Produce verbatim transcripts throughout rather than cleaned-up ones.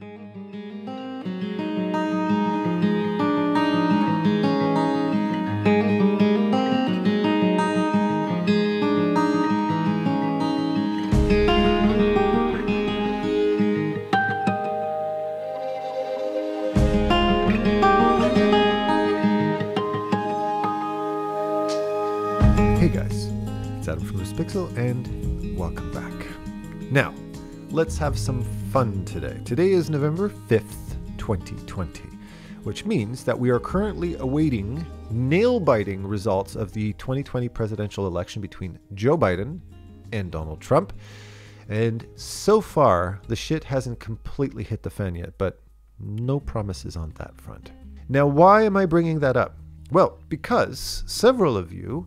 Hey guys, it's Adam from LucidPixul and welcome back. Now, let's have some fun today. Today is November fifth, twenty twenty, which means that we are currently awaiting nail-biting results of the twenty twenty presidential election between Joe Biden and Donald Trump. And so far, the shit hasn't completely hit the fan yet, but no promises on that front. Now, why am I bringing that up? Well, because several of you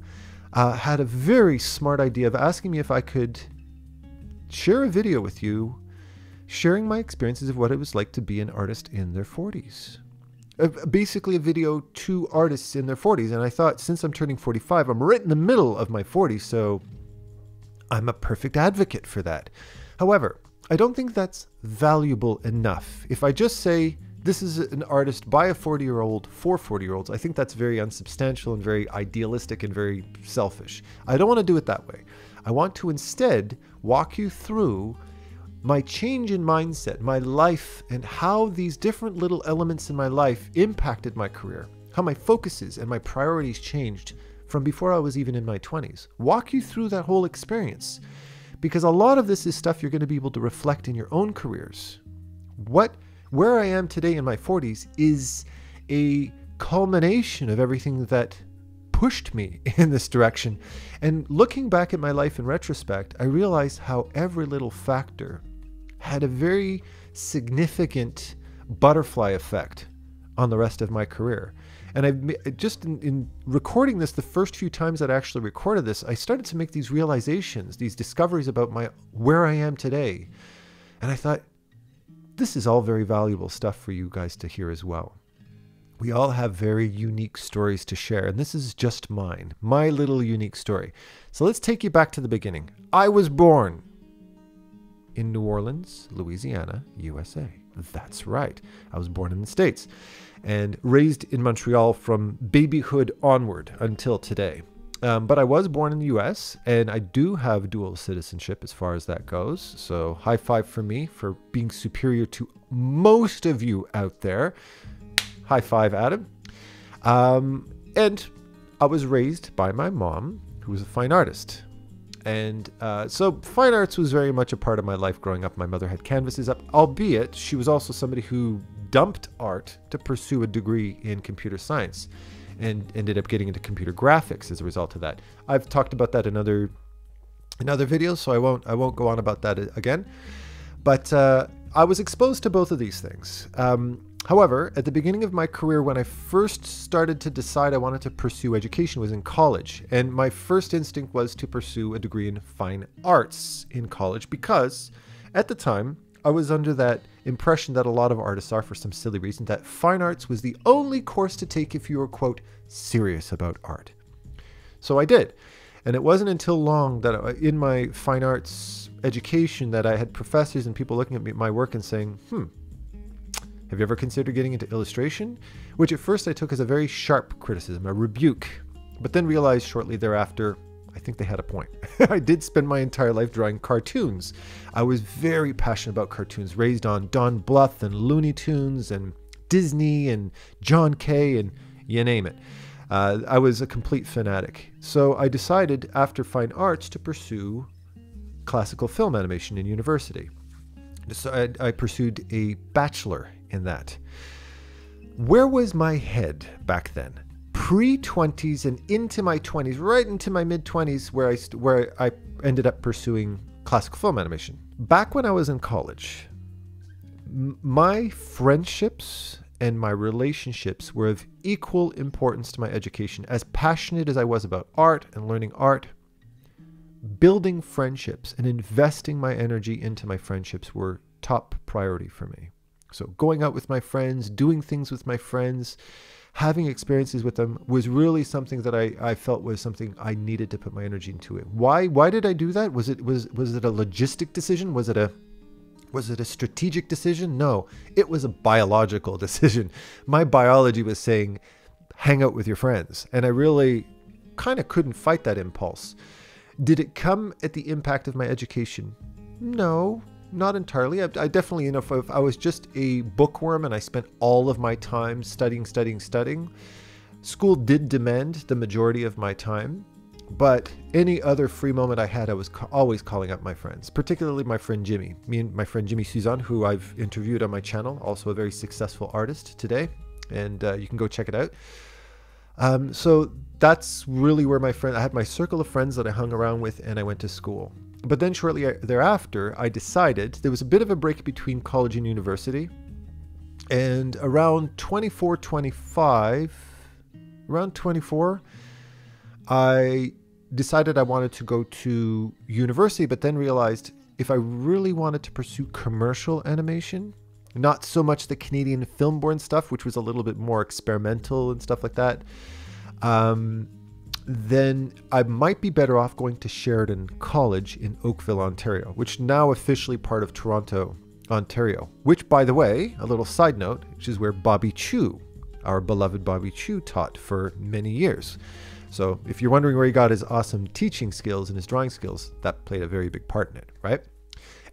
Uh, had a very smart idea of asking me if I could share a video with you sharing my experiences of what it was like to be an artist in their forties. Uh, basically a video to artists in their forties, and I thought, since I'm turning forty-five, I'm right in the middle of my forties, so I'm a perfect advocate for that. However, I don't think that's valuable enough. If I just say, this is an artist by a forty-year-old for forty-year-olds, I think that's very unsubstantial and very idealistic and very selfish. I don't want to do it that way. I want to instead walk you through my change in mindset, my life, and how these different little elements in my life impacted my career, how my focuses and my priorities changed from before I was even in my twenties. Walk you through that whole experience, because a lot of this is stuff you're going to be able to reflect in your own careers. What Where I am today in my forties is a culmination of everything that pushed me in this direction. And looking back at my life in retrospect, I realized how every little factor had a very significant butterfly effect on the rest of my career. And I've just in, in recording this, the first few times that I actually recorded this, I started to make these realizations, these discoveries about my where I am today. And I thought, this is all very valuable stuff for you guys to hear as well. We all have very unique stories to share, and this is just mine, my little unique story. So let's take you back to the beginning. I was born in New Orleans, Louisiana, U S A. That's right. I was born in the States and raised in Montreal from babyhood onward until today. Um, but I was born in the U S, and I do have dual citizenship as far as that goes. So high five for me for being superior to most of you out there. High five, Adam. Um, and I was raised by my mom, who was a fine artist. And uh, so fine arts was very much a part of my life growing up. My mother had canvases up, albeit she was also somebody who dumped art to pursue a degree in computer science, and ended up getting into computer graphics as a result of that. I've talked about that in other, in other videos, so I won't, I won't go on about that again. But uh, I was exposed to both of these things. Um, however, at the beginning of my career, when I first started to decide I wanted to pursue education, was in college. And my first instinct was to pursue a degree in fine arts in college, because at the time, I was under that impression that a lot of artists are, for some silly reason, that fine arts was the only course to take if you were, quote, serious about art. So I did. And it wasn't until long that I, in my fine arts education, that I had professors and people looking at me, my work and saying, hmm, have you ever considered getting into illustration? Which at first I took as a very sharp criticism, a rebuke, but then realized shortly thereafter, I think they had a point. I did spend my entire life drawing cartoons. I was very passionate about cartoons, raised on Don Bluth and Looney Tunes and Disney and John Kay and you name it. Uh, I was a complete fanatic. So I decided after fine arts to pursue classical film animation in university. So I, I pursued a bachelor in that. Where was my head back then? Pre-twenties and into my twenties, right into my mid-twenties, where I st where I ended up pursuing classical film animation. Back when I was in college, m my friendships and my relationships were of equal importance to my education. As passionate as I was about art and learning art, building friendships and investing my energy into my friendships were top priority for me. So going out with my friends, doing things with my friends, having experiences with them was really something that I, I felt was something I needed to put my energy into. It. Why, why did I do that? Was it, was, was it a logistic decision? Was it a, Was it a strategic decision? No, it was a biological decision. My biology was saying, hang out with your friends. And I really kind of couldn't fight that impulse. Did it come at the impact of my education? No, not entirely. I, I definitely, you know, if, if I was just a bookworm and I spent all of my time studying, studying, studying, school did demand the majority of my time. But any other free moment I had, I was ca- always calling up my friends, particularly my friend Jimmy. Me and my friend Jimmy Suzanne, who I've interviewed on my channel, also a very successful artist today, and uh, you can go check it out. Um, so that's really where my friend, I had my circle of friends that I hung around with and I went to school. But then shortly thereafter, I decided there was a bit of a break between college and university, and around twenty-four, twenty-five, around twenty-four, I decided I wanted to go to university, but then realized if I really wanted to pursue commercial animation, not so much the Canadian film-born stuff, which was a little bit more experimental and stuff like that, um, then I might be better off going to Sheridan College in Oakville, Ontario, which now officially part of Toronto, Ontario, which, by the way, a little side note, which is where Bobby Chu, our beloved Bobby Chu, taught for many years. So if you're wondering where he got his awesome teaching skills and his drawing skills, that played a very big part in it, right?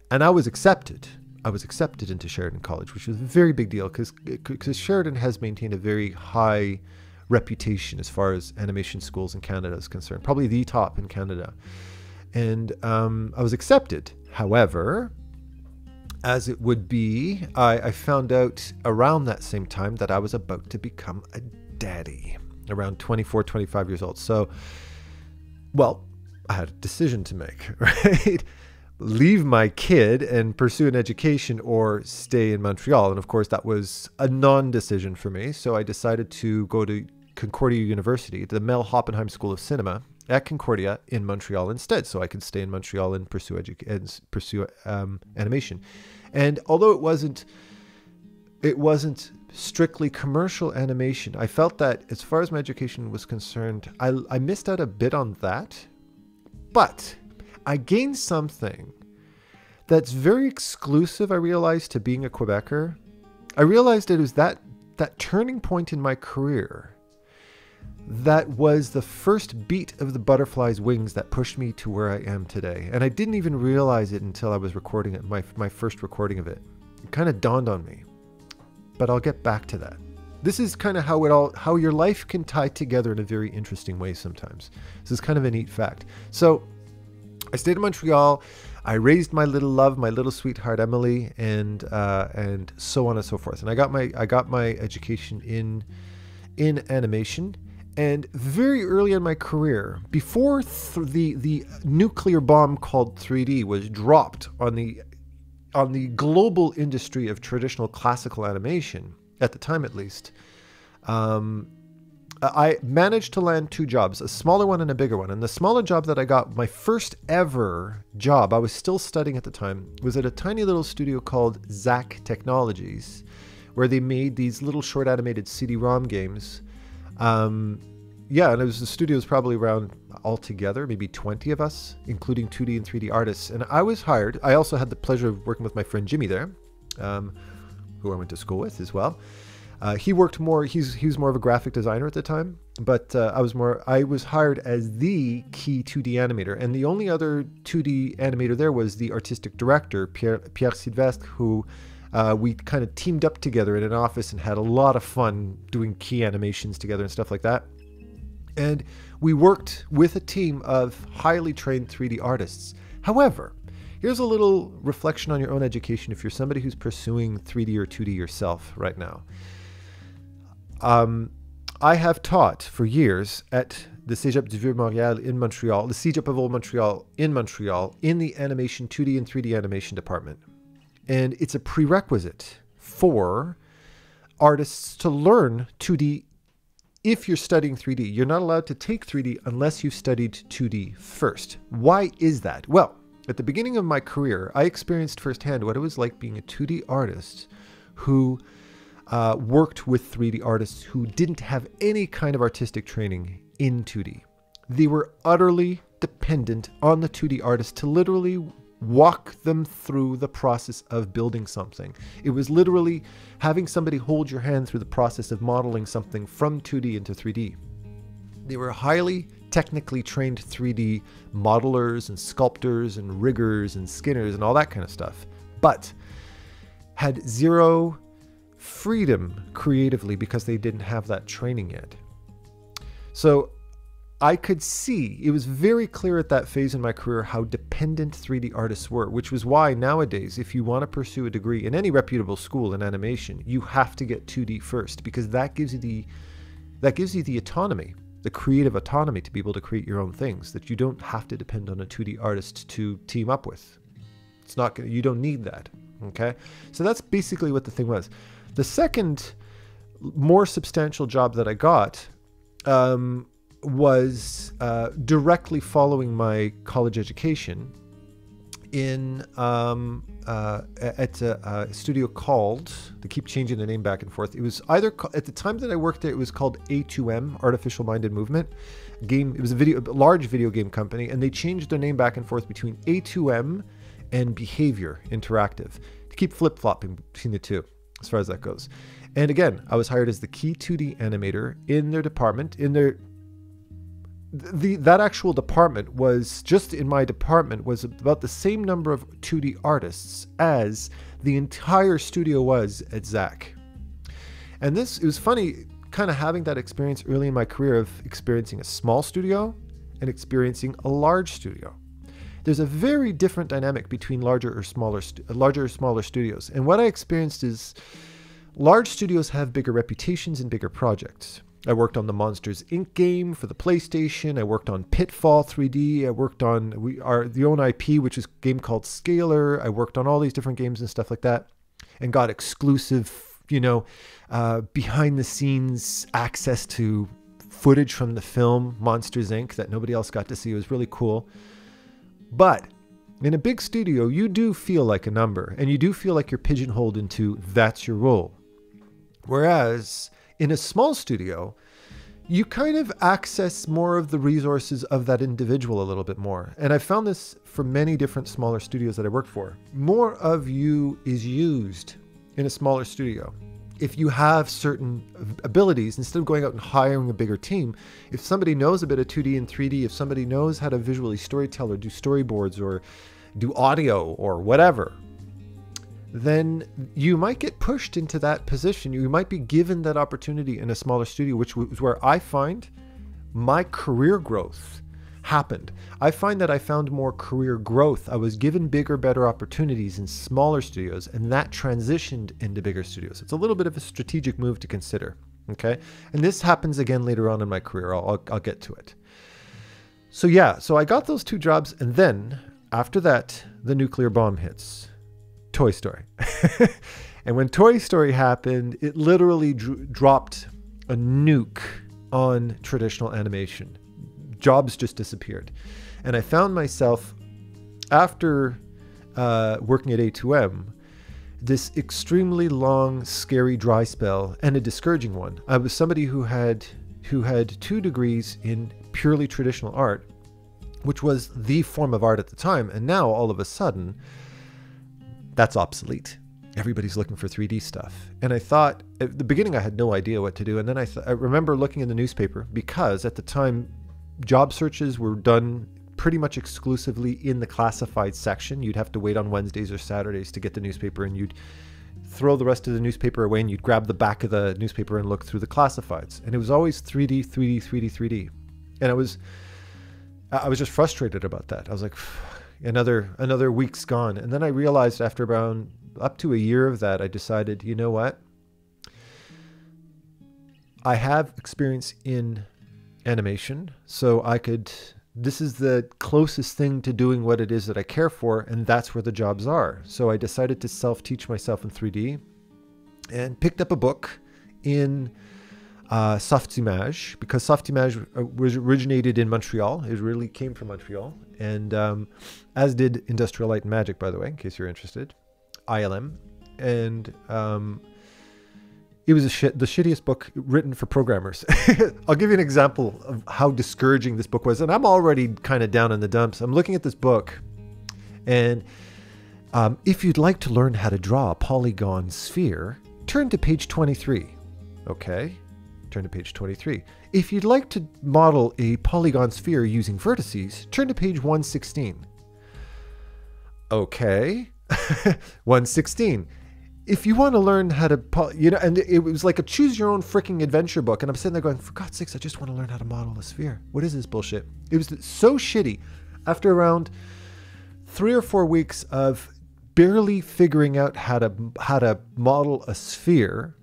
And I was accepted. I was accepted into Sheridan College, which was a very big deal because Sheridan has maintained a very high reputation as far as animation schools in Canada is concerned, probably the top in Canada. And um, I was accepted. However, as it would be, I, I found out around that same time that I was about to become a daddy. Around twenty-four, twenty-five years old. So, well, I had a decision to make, right? Leave my kid and pursue an education or stay in Montreal. And of course, that was a non-decision for me. So I decided to go to Concordia University, the Mel Hoppenheim School of Cinema at Concordia in Montreal instead. So I could stay in Montreal and pursue, edu and pursue um, animation. And although it wasn't, it wasn't strictly commercial animation, I felt that as far as my education was concerned, I, I missed out a bit on that, but I gained something that's very exclusive, I realized, to being a Quebecer. I realized it was that, that turning point in my career that was the first beat of the butterfly's wings that pushed me to where I am today. And I didn't even realize it until I was recording it, my, my first recording of it. It kind of dawned on me. But I'll get back to that. This is kind of how it all, how your life can tie together in a very interesting way sometimes. This is kind of a neat fact. So I stayed in Montreal. I raised my little love, my little sweetheart Emily, and uh, and so on and so forth. And I got my I got my education in in animation. And very early in my career, before th the the nuclear bomb called three D was dropped on the on the global industry of traditional classical animation, at the time at least, um, I managed to land two jobs, a smaller one and a bigger one. And the smaller job that I got, my first ever job, I was still studying at the time, was at a tiny little studio called Zach Technologies, where they made these little short animated C D ROM games. Um, yeah, and it was, the studio was probably around altogether, maybe twenty of us, including two D and three D artists. And I was hired. I also had the pleasure of working with my friend Jimmy there, um, who I went to school with as well. Uh, he worked more, he's, he was more of a graphic designer at the time, but uh, I was more, I was hired as the key two D animator. And the only other two D animator there was the artistic director, Pierre, Pierre Sylvestre, who uh, we kind of teamed up together in an office and had a lot of fun doing key animations together and stuff like that. And we worked with a team of highly trained three D artists. However, here's a little reflection on your own education if you're somebody who's pursuing three D or two D yourself right now. Um, I have taught for years at the Cégep de Vieux Montréal in Montreal, the Cégep of Old Montreal in Montreal, in the animation two D and three D animation department. And it's a prerequisite for artists to learn two D. If you're studying three D, you're not allowed to take three D unless you've studied two D first. Why is that? Well, at the beginning of my career, I experienced firsthand what it was like being a two D artist who uh, worked with three D artists who didn't have any kind of artistic training in two D. They were utterly dependent on the two D artist to literally walk them through the process of building something. It was literally having somebody hold your hand through the process of modeling something from two D into three D. They were highly technically trained three D modelers and sculptors and riggers and skinners and all that kind of stuff, but had zero freedom creatively because they didn't have that training yet. So I could see, it was very clear at that phase in my career how dependent three D artists were, which was why nowadays, if you want to pursue a degree in any reputable school in animation, you have to get two D first, because that gives you the, that gives you the autonomy, the creative autonomy to be able to create your own things that you don't have to depend on a two D artist to team up with. It's not gonna, you don't need that, okay? So that's basically what the thing was. The second more substantial job that I got um, was uh, directly following my college education in um, uh, at a, a studio called, they keep changing the name back and forth. It was either, at the time that I worked there, it was called A two M, Artificial Minded Movement. Game, it was a, video, a large video game company, and they changed their name back and forth between A two M and Behavior Interactive to keep flip-flopping between the two, as far as that goes. And again, I was hired as the key two D animator in their department, in their The, that actual department was, just in my department, was about the same number of two D artists as the entire studio was at Zach. And this, it was funny, kind of having that experience early in my career of experiencing a small studio and experiencing a large studio. There's a very different dynamic between larger or smaller, larger or smaller studios. And what I experienced is large studios have bigger reputations and bigger projects. I worked on the Monsters Incorporated game for the PlayStation. I worked on Pitfall three D. I worked on we our the own I P, which is a game called Scalar. I worked on all these different games and stuff like that, and got exclusive, you know, uh, behind the scenes access to footage from the film Monsters Incorporated that nobody else got to see. It was really cool. But in a big studio, you do feel like a number, and you do feel like you're pigeonholed into that's your role. Whereas in a small studio, you kind of access more of the resources of that individual a little bit more. And I found this for many different smaller studios that I worked for. More of you is used in a smaller studio. If you have certain abilities, instead of going out and hiring a bigger team, if somebody knows a bit of two D and three D, if somebody knows how to visually storytell or do storyboards or do audio or whatever, then you might get pushed into that position. You might be given that opportunity in a smaller studio, which was where I find my career growth happened. I find that I found more career growth. I was given bigger, better opportunities in smaller studios, and that transitioned into bigger studios. It's a little bit of a strategic move to consider, okay? And this happens again later on in my career. I'll, I'll, I'll get to it. So yeah, so I got those two jobs, and then after that, the nuclear bomb hits. Toy Story. And when Toy Story happened, it literally drew, dropped a nuke on traditional animation. Jobs just disappeared. And I found myself, after uh, working at A two M, this extremely long, scary dry spell, and a discouraging one. I was somebody who had, who had two degrees in purely traditional art, which was the form of art at the time, and now all of a sudden, that's obsolete. Everybody's looking for three D stuff. And I thought, at the beginning I had no idea what to do. And then I, th I remember looking in the newspaper, because at the time job searches were done pretty much exclusively in the classified section. You'd have to wait on Wednesdays or Saturdays to get the newspaper, and you'd throw the rest of the newspaper away and you'd grab the back of the newspaper and look through the classifieds. And it was always three D, three D, three D, three D. And I was, I was just frustrated about that. I was like, Another another week's gone. And then I realized after about up to a year of that, I decided, you know what? I have experience in animation, so I could, this is the closest thing to doing what it is that I care for, and that's where the jobs are. So I decided to self-teach myself in three D and picked up a book in uh, Softimage, because Softimage was originated in Montreal. It really came from Montreal. And um, as did Industrial Light and Magic, by the way, in case you're interested, I L M. And um, it was a sh the shittiest book written for programmers. I'll give you an example of how discouraging this book was. And I'm already kind of down in the dumps. I'm looking at this book And um, if you'd like to learn how to draw a polygon sphere, turn to page twenty-three. Okay, turn to page twenty-three. If you'd like to model a polygon sphere using vertices, turn to page one sixteen. Okay, one sixteen. If you want to learn how to, you know, and it was like a choose your own freaking adventure book. And I'm sitting there going, for God's sakes, I just want to learn how to model a sphere. What is this bullshit? It was so shitty. After around three or four weeks of barely figuring out how to, how to model a sphere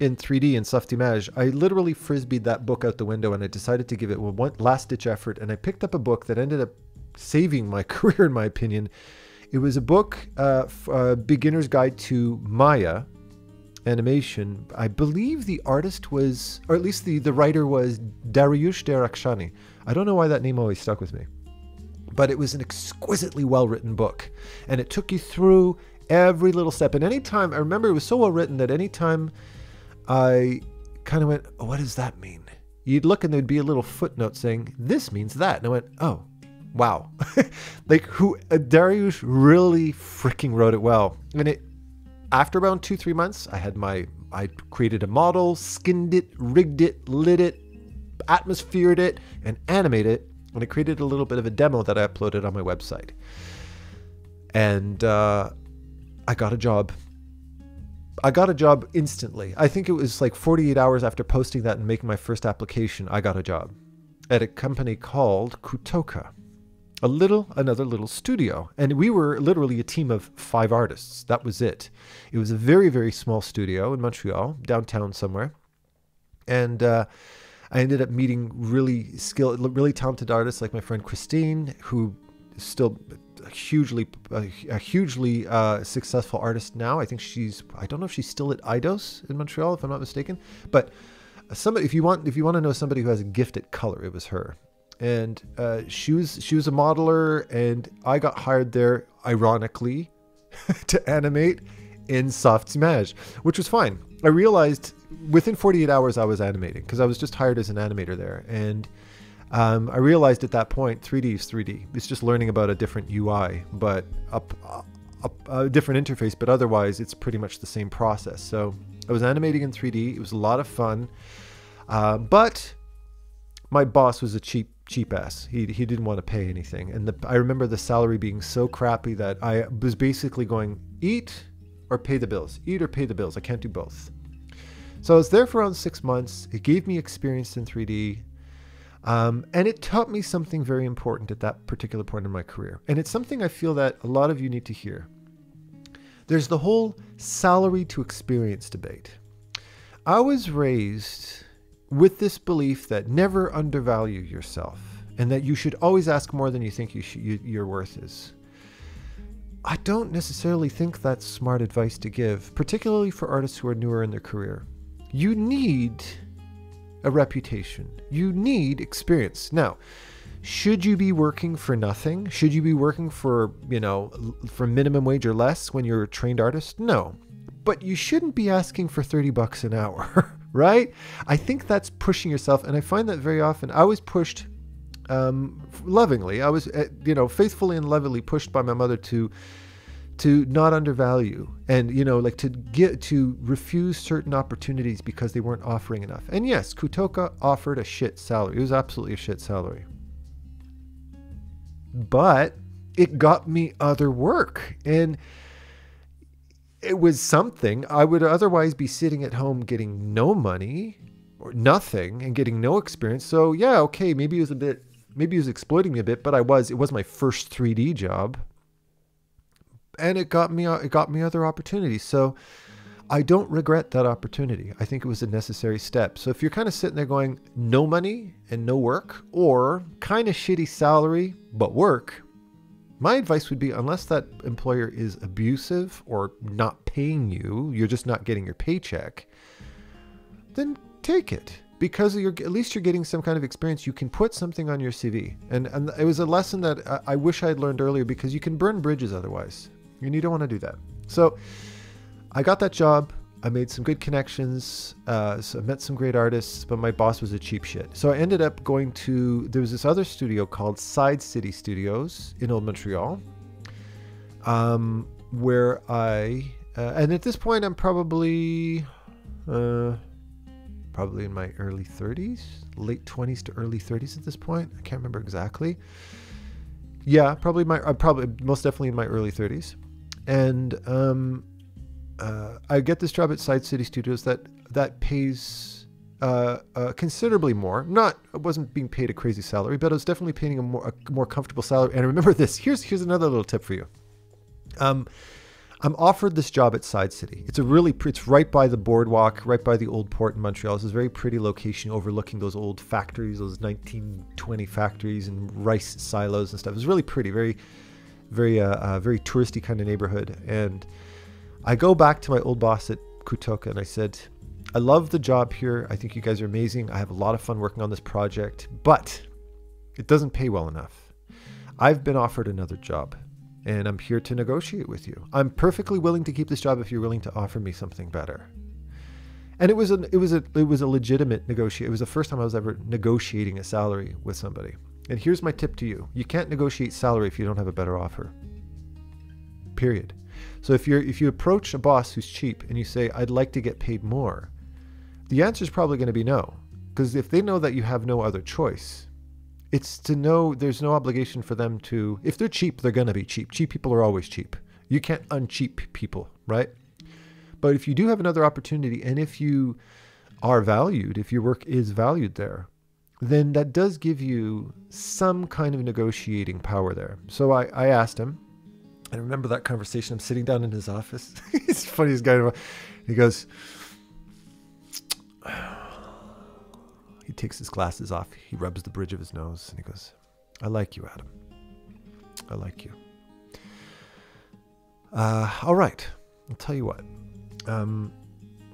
in three D and Softimage, I literally frisbeed that book out the window and I decided to give it one last ditch effort. And I picked up a book that ended up saving my career, in my opinion. It was a book, uh, a beginner's guide to Maya animation. I believe the artist was, or at least the, the writer was Dariush Derakshani. I don't know why that name always stuck with me, but it was an exquisitely well-written book. And it took you through every little step. And any time, I remember it was so well-written that any time I kind of went, oh, what does that mean? You'd look and there'd be a little footnote saying, this means that. And I went, oh. Wow. Like, who, Dariush really freaking wrote it well. And it, after around two, three months, I had my, I created a model, skinned it, rigged it, lit it, atmosphered it, and animated it. And I created a little bit of a demo that I uploaded on my website. And uh, I got a job. I got a job instantly. I think it was like forty-eight hours after posting that and making my first application, I got a job at a company called Kutoka. A little, another little studio. And we were literally a team of five artists. That was it. It was a very, very small studio in Montreal, downtown somewhere. And uh, I ended up meeting really skilled, really talented artists like my friend Christine, who is still hugely, a hugely uh, successful artist now. I think she's, I don't know if she's still at Eidos in Montreal, if I'm not mistaken. But somebody, if you want, if you want to know somebody who has a gift at color, it was her. And uh, she was she was a modeler, and I got hired there, ironically, to animate in Softimage, which was fine. I realized within forty-eight hours I was animating, because I was just hired as an animator there. And um, I realized at that point, three D is three D. It's just learning about a different U I, but a, a, a different interface, but otherwise it's pretty much the same process. So I was animating in three D. It was a lot of fun, uh, but my boss was a cheap cheap ass. He, he didn't want to pay anything. And the, I remember the salary being so crappy that I was basically going, eat or pay the bills. Eat or pay the bills. I can't do both. So I was there for around six months. It gave me experience in three D. Um, and it taught me something very important at that particular point in my career. And it's something I feel that a lot of you need to hear. There's the whole salary to experience debate. I was raised with this belief that never undervalue yourself and that you should always ask more than you think you should, you, your worth is. I don't necessarily think that's smart advice to give, particularly for artists who are newer in their career. You need a reputation. You need experience. Now, should you be working for nothing? Should you be working for, you know, for minimum wage or less when you're a trained artist? No, but you shouldn't be asking for thirty bucks an hour. Right? I think that's pushing yourself. And I find that very often I was pushed um, lovingly. I was, you know, faithfully and lovingly pushed by my mother to to not undervalue and, you know, like to get to refuse certain opportunities because they weren't offering enough. And yes, Kutoka offered a shit salary. It was absolutely a shit salary. But it got me other work. And it was something. I would otherwise be sitting at home getting no money or nothing and getting no experience. So yeah, okay, maybe it was a bit, maybe it was exploiting me a bit, but I was, it was my first three D job and it got me, it got me other opportunities. So I don't regret that opportunity. I think it was a necessary step. So if you're kind of sitting there going, no money and no work, or kind of shitty salary, but work, my advice would be, unless that employer is abusive or not paying you, you're just not getting your paycheck, then take it, because you're, at least you're getting some kind of experience. You can put something on your C V. And, and it was a lesson that I, I wish I'd learned earlier, because you can burn bridges otherwise, and you don't want to do that. So I got that job. I made some good connections. Uh, so I met some great artists, but my boss was a cheap shit. So I ended up going to, there was this other studio called Side City Studios in Old Montreal. um, where I, uh, and at this point I'm probably, uh, probably in my early thirties, late twenties to early thirties at this point. I can't remember exactly. Yeah, probably my, uh, probably most definitely in my early thirties. And um, uh, I get this job at Side City Studios that, that pays Uh, uh, considerably more. Not, I wasn't being paid a crazy salary, but I was definitely paying a more, a more comfortable salary. And remember this, here's, here's another little tip for you. Um, I'm offered this job at Side City. It's a really, it's right by the boardwalk, right by the old port in Montreal. It's a very pretty location overlooking those old factories, those nineteen twenty factories and rice silos and stuff. It's really pretty, very, very, uh, uh, very touristy kind of neighborhood. And I go back to my old boss at Kutoka and I said, I love the job here. I think you guys are amazing. I have a lot of fun working on this project, but it doesn't pay well enough. I've been offered another job and I'm here to negotiate with you. I'm perfectly willing to keep this job if you're willing to offer me something better. And it was an, it was a, it was a legitimate negotiate. It was the first time I was ever negotiating a salary with somebody. And here's my tip to you. You can't negotiate salary if you don't have a better offer. Period. So if you're, if you approach a boss who's cheap and you say, I'd like to get paid more, the answer is probably going to be no, because if they know that you have no other choice, it's to know there's no obligation for them to, if they're cheap, they're going to be cheap. Cheap people are always cheap. You can't uncheap people, right? But if you do have another opportunity and if you are valued, if your work is valued there, then that does give you some kind of negotiating power there. So I, I asked him, and I remember that conversation, I'm sitting down in his office. He's the funniest guy. He goes, he takes his glasses off, he rubs the bridge of his nose, and he goes, I like you, Adam. I like you. Uh, all right, I'll tell you what. Um,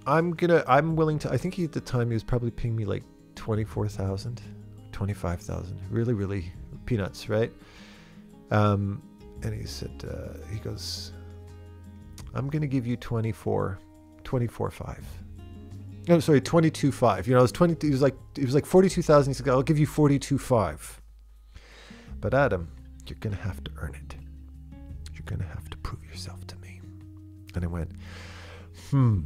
I'm gonna, I'm willing to, I think he, at the time he was probably paying me like twenty-four thousand, twenty-five thousand, really, really peanuts, right? Um, and he said, uh, he goes, I'm going to give you twenty-four, twenty-four five. No, sorry, twenty-two five. You know, it was twenty. It was like it was like forty-two thousand. He said, I'll give you forty-two five. But Adam, you're gonna have to earn it. You're gonna have to prove yourself to me. And I went, hmm.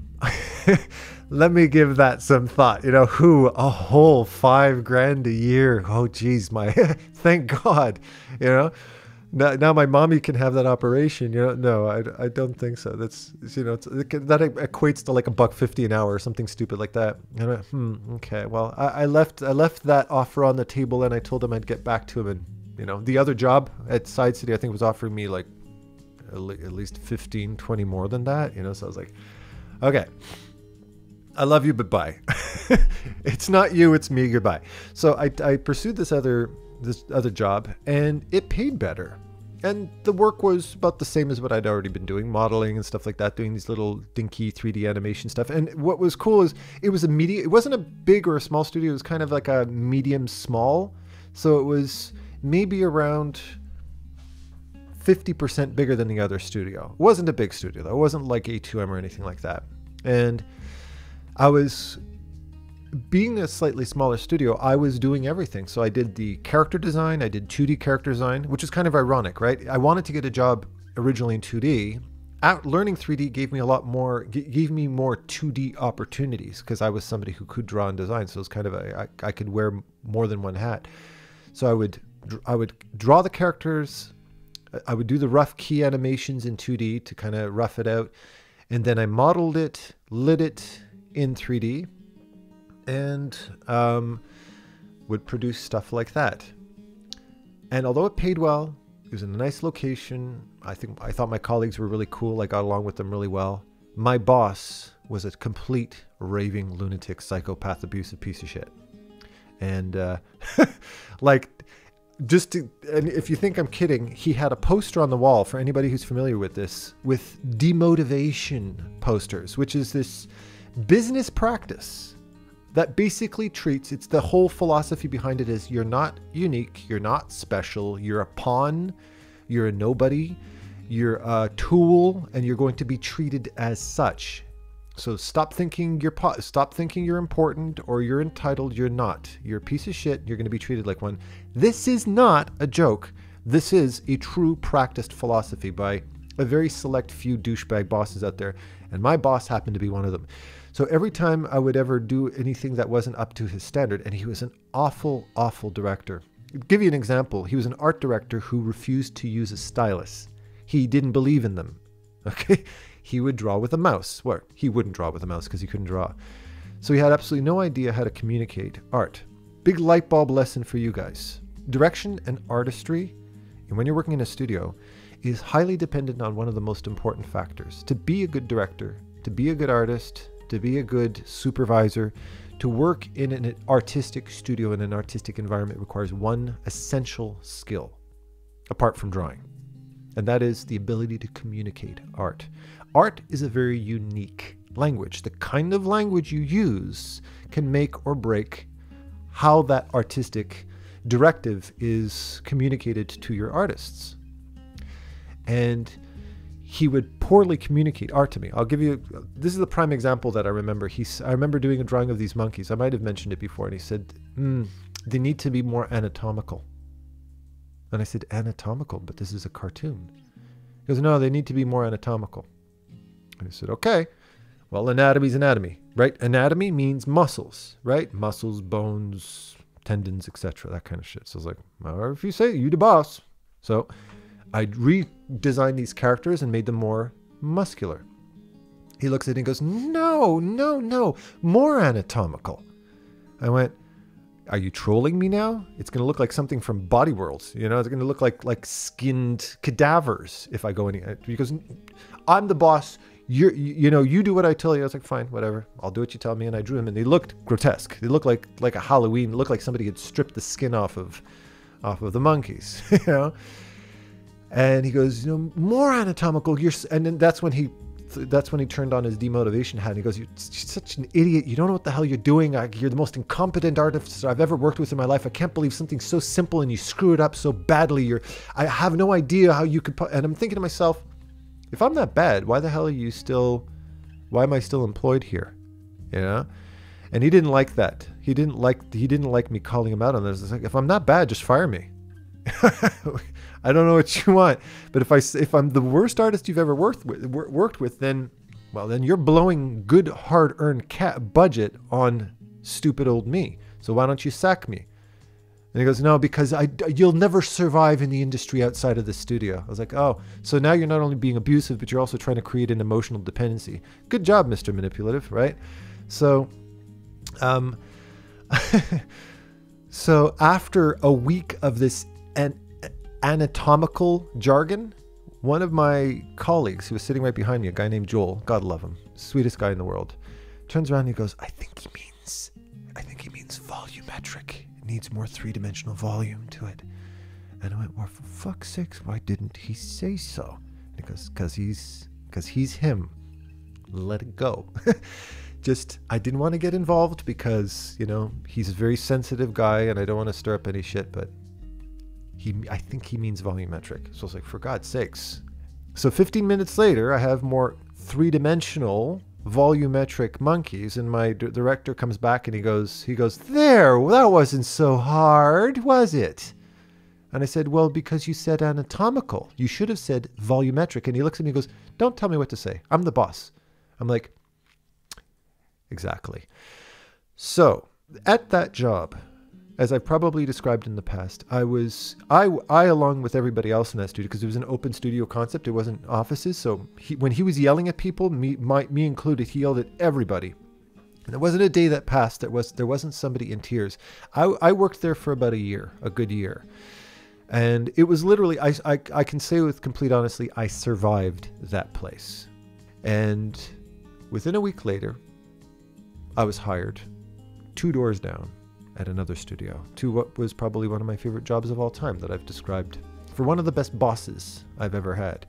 Let me give that some thought. You know, who a whole five grand a year. Oh, geez, my. Thank God. You know, now now my mommy can have that operation. You know, no, I, I don't think so. That's, you know, it's, that equates to like a buck fifty an hour or something stupid like that. And I, hmm, okay, well, I, I left I left that offer on the table and I told him I'd get back to him. And you know, the other job at Side City I think was offering me like at least fifteen, twenty more than that. You know, so I was like, okay, I love you, but bye. It's not you, it's me. Goodbye. So I I pursued this other. this other job and it paid better. And the work was about the same as what I'd already been doing, modeling and stuff like that, doing these little dinky three D animation stuff. And what was cool is it was a media, it wasn't a big or a small studio. It was kind of like a medium small. So it was maybe around fifty percent bigger than the other studio. It wasn't a big studio though. It wasn't like A two M or anything like that. And I was, being a slightly smaller studio, I was doing everything. So I did the character design, I did two D character design, which is kind of ironic, right? I wanted to get a job originally in two D. Out learning three D gave me a lot more, gave me more two D opportunities because I was somebody who could draw and design. So it was kind of a, I, I could wear more than one hat. So I would, I would draw the characters, I would do the rough key animations in two D to kind of rough it out. And then I modeled it, lit it in three D. And um, would produce stuff like that. And although it paid well, it was in a nice location. I think I thought my colleagues were really cool. I got along with them really well. My boss was a complete raving lunatic, psychopath, abusive piece of shit. And uh, like, just to, and if you think I'm kidding, he had a poster on the wall, for anybody who's familiar with this, with demotivation posters, which is this business practice that basically treats, it's the whole philosophy behind it is you're not unique, you're not special, you're a pawn, you're a nobody, you're a tool, and you're going to be treated as such. So stop thinking you're stop thinking you're important or you're entitled. You're not. You're a piece of shit. You're going to be treated like one. This is not a joke. This is a true practiced philosophy by a very select few douchebag bosses out there, and my boss happened to be one of them. So every time I would ever do anything that wasn't up to his standard, and he was an awful, awful director. I'll give you an example. He was an art director who refused to use a stylus. He didn't believe in them, okay? He would draw with a mouse. Well, he wouldn't draw with a mouse because he couldn't draw. So he had absolutely no idea how to communicate art. Big light bulb lesson for you guys. Direction and artistry, and when you're working in a studio, is highly dependent on one of the most important factors. To be a good director, to be a good artist, to be a good supervisor, to work in an artistic studio in an artistic environment requires one essential skill, apart from drawing, and that is the ability to communicate art. Art is a very unique language. The kind of language you use can make or break how that artistic directive is communicated to your artists. And he would poorly communicate art to me. I'll give you, this is the prime example that I remember. He's, I remember doing a drawing of these monkeys. I might have mentioned it before. And he said, mm, they need to be more anatomical. And I said, anatomical, but this is a cartoon. He goes, no, they need to be more anatomical. And I said, okay, well, anatomy's anatomy, right? Anatomy means muscles, right? Muscles, bones, tendons, et cetera, that kind of shit. So I was like, well, if you say it, you the boss. So I redesigned these characters and made them more muscular. He looks at it and goes, no, no, no, more anatomical. I went, are you trolling me now? It's going to look like something from Body Worlds. You know, it's going to look like like skinned cadavers if I go any. He goes, I'm the boss. You're, you you know, you do what I tell you. I was like, fine, whatever. I'll do what you tell me. And I drew him, and they looked grotesque. They looked like like a Halloween. It looked like somebody had stripped the skin off of, off of the monkeys. You know. And he goes, you know, more anatomical. You're, and then that's when he, that's when he turned on his demotivation hat. And he goes, you're such an idiot. You don't know what the hell you're doing. I, you're the most incompetent artist I've ever worked with in my life. I can't believe something so simple and you screw it up so badly. You're, I have no idea how you could. And I'm thinking to myself, if I'm that bad, why the hell are you still? Why am I still employed here? You know. And he didn't like that. He didn't like. He didn't like me calling him out on this. It's like, if I'm not bad, just fire me. I don't know what you want, but if I if I'm the worst artist you've ever worked with, worked with, then well, then you're blowing good hard-earned cat budget on stupid old me. So why don't you sack me? And he goes, no, because I you'll never survive in the industry outside of the studio. I was like, oh, so now you're not only being abusive, but you're also trying to create an emotional dependency. Good job, Mister Manipulative, right? So, um, so after a week of this and anatomical jargon, one of my colleagues who was sitting right behind me, a guy named Joel, God love him, sweetest guy in the world, turns around and he goes, I think he means, I think he means volumetric. It needs more three-dimensional volume to it. And I went, well, for fuck's sakes, why didn't he say so? And he goes, because he's, because he's him. Let it go. Just, I didn't want to get involved because, you know, he's a very sensitive guy and I don't want to stir up any shit, but He, I think he means volumetric. So I was like, for God's sakes. So fifteen minutes later, I have more three-dimensional volumetric monkeys, and my director comes back and he goes, he goes, there, well, that wasn't so hard, was it? And I said, well, because you said anatomical, you should have said volumetric. And he looks at me and he goes, don't tell me what to say. I'm the boss. I'm like, exactly. So at that job, as I've probably described in the past, I was, I, I along with everybody else in that studio, because it was an open studio concept, it wasn't offices, so he, when he was yelling at people, me, my, me included, he yelled at everybody. And there wasn't a day that passed, that was, there wasn't somebody in tears. I, I worked there for about a year, a good year. And it was literally, I, I, I can say with complete honesty, I survived that place. And within a week later, I was hired two doors down at another studio, to what was probably one of my favorite jobs of all time that I've described, for one of the best bosses I've ever had.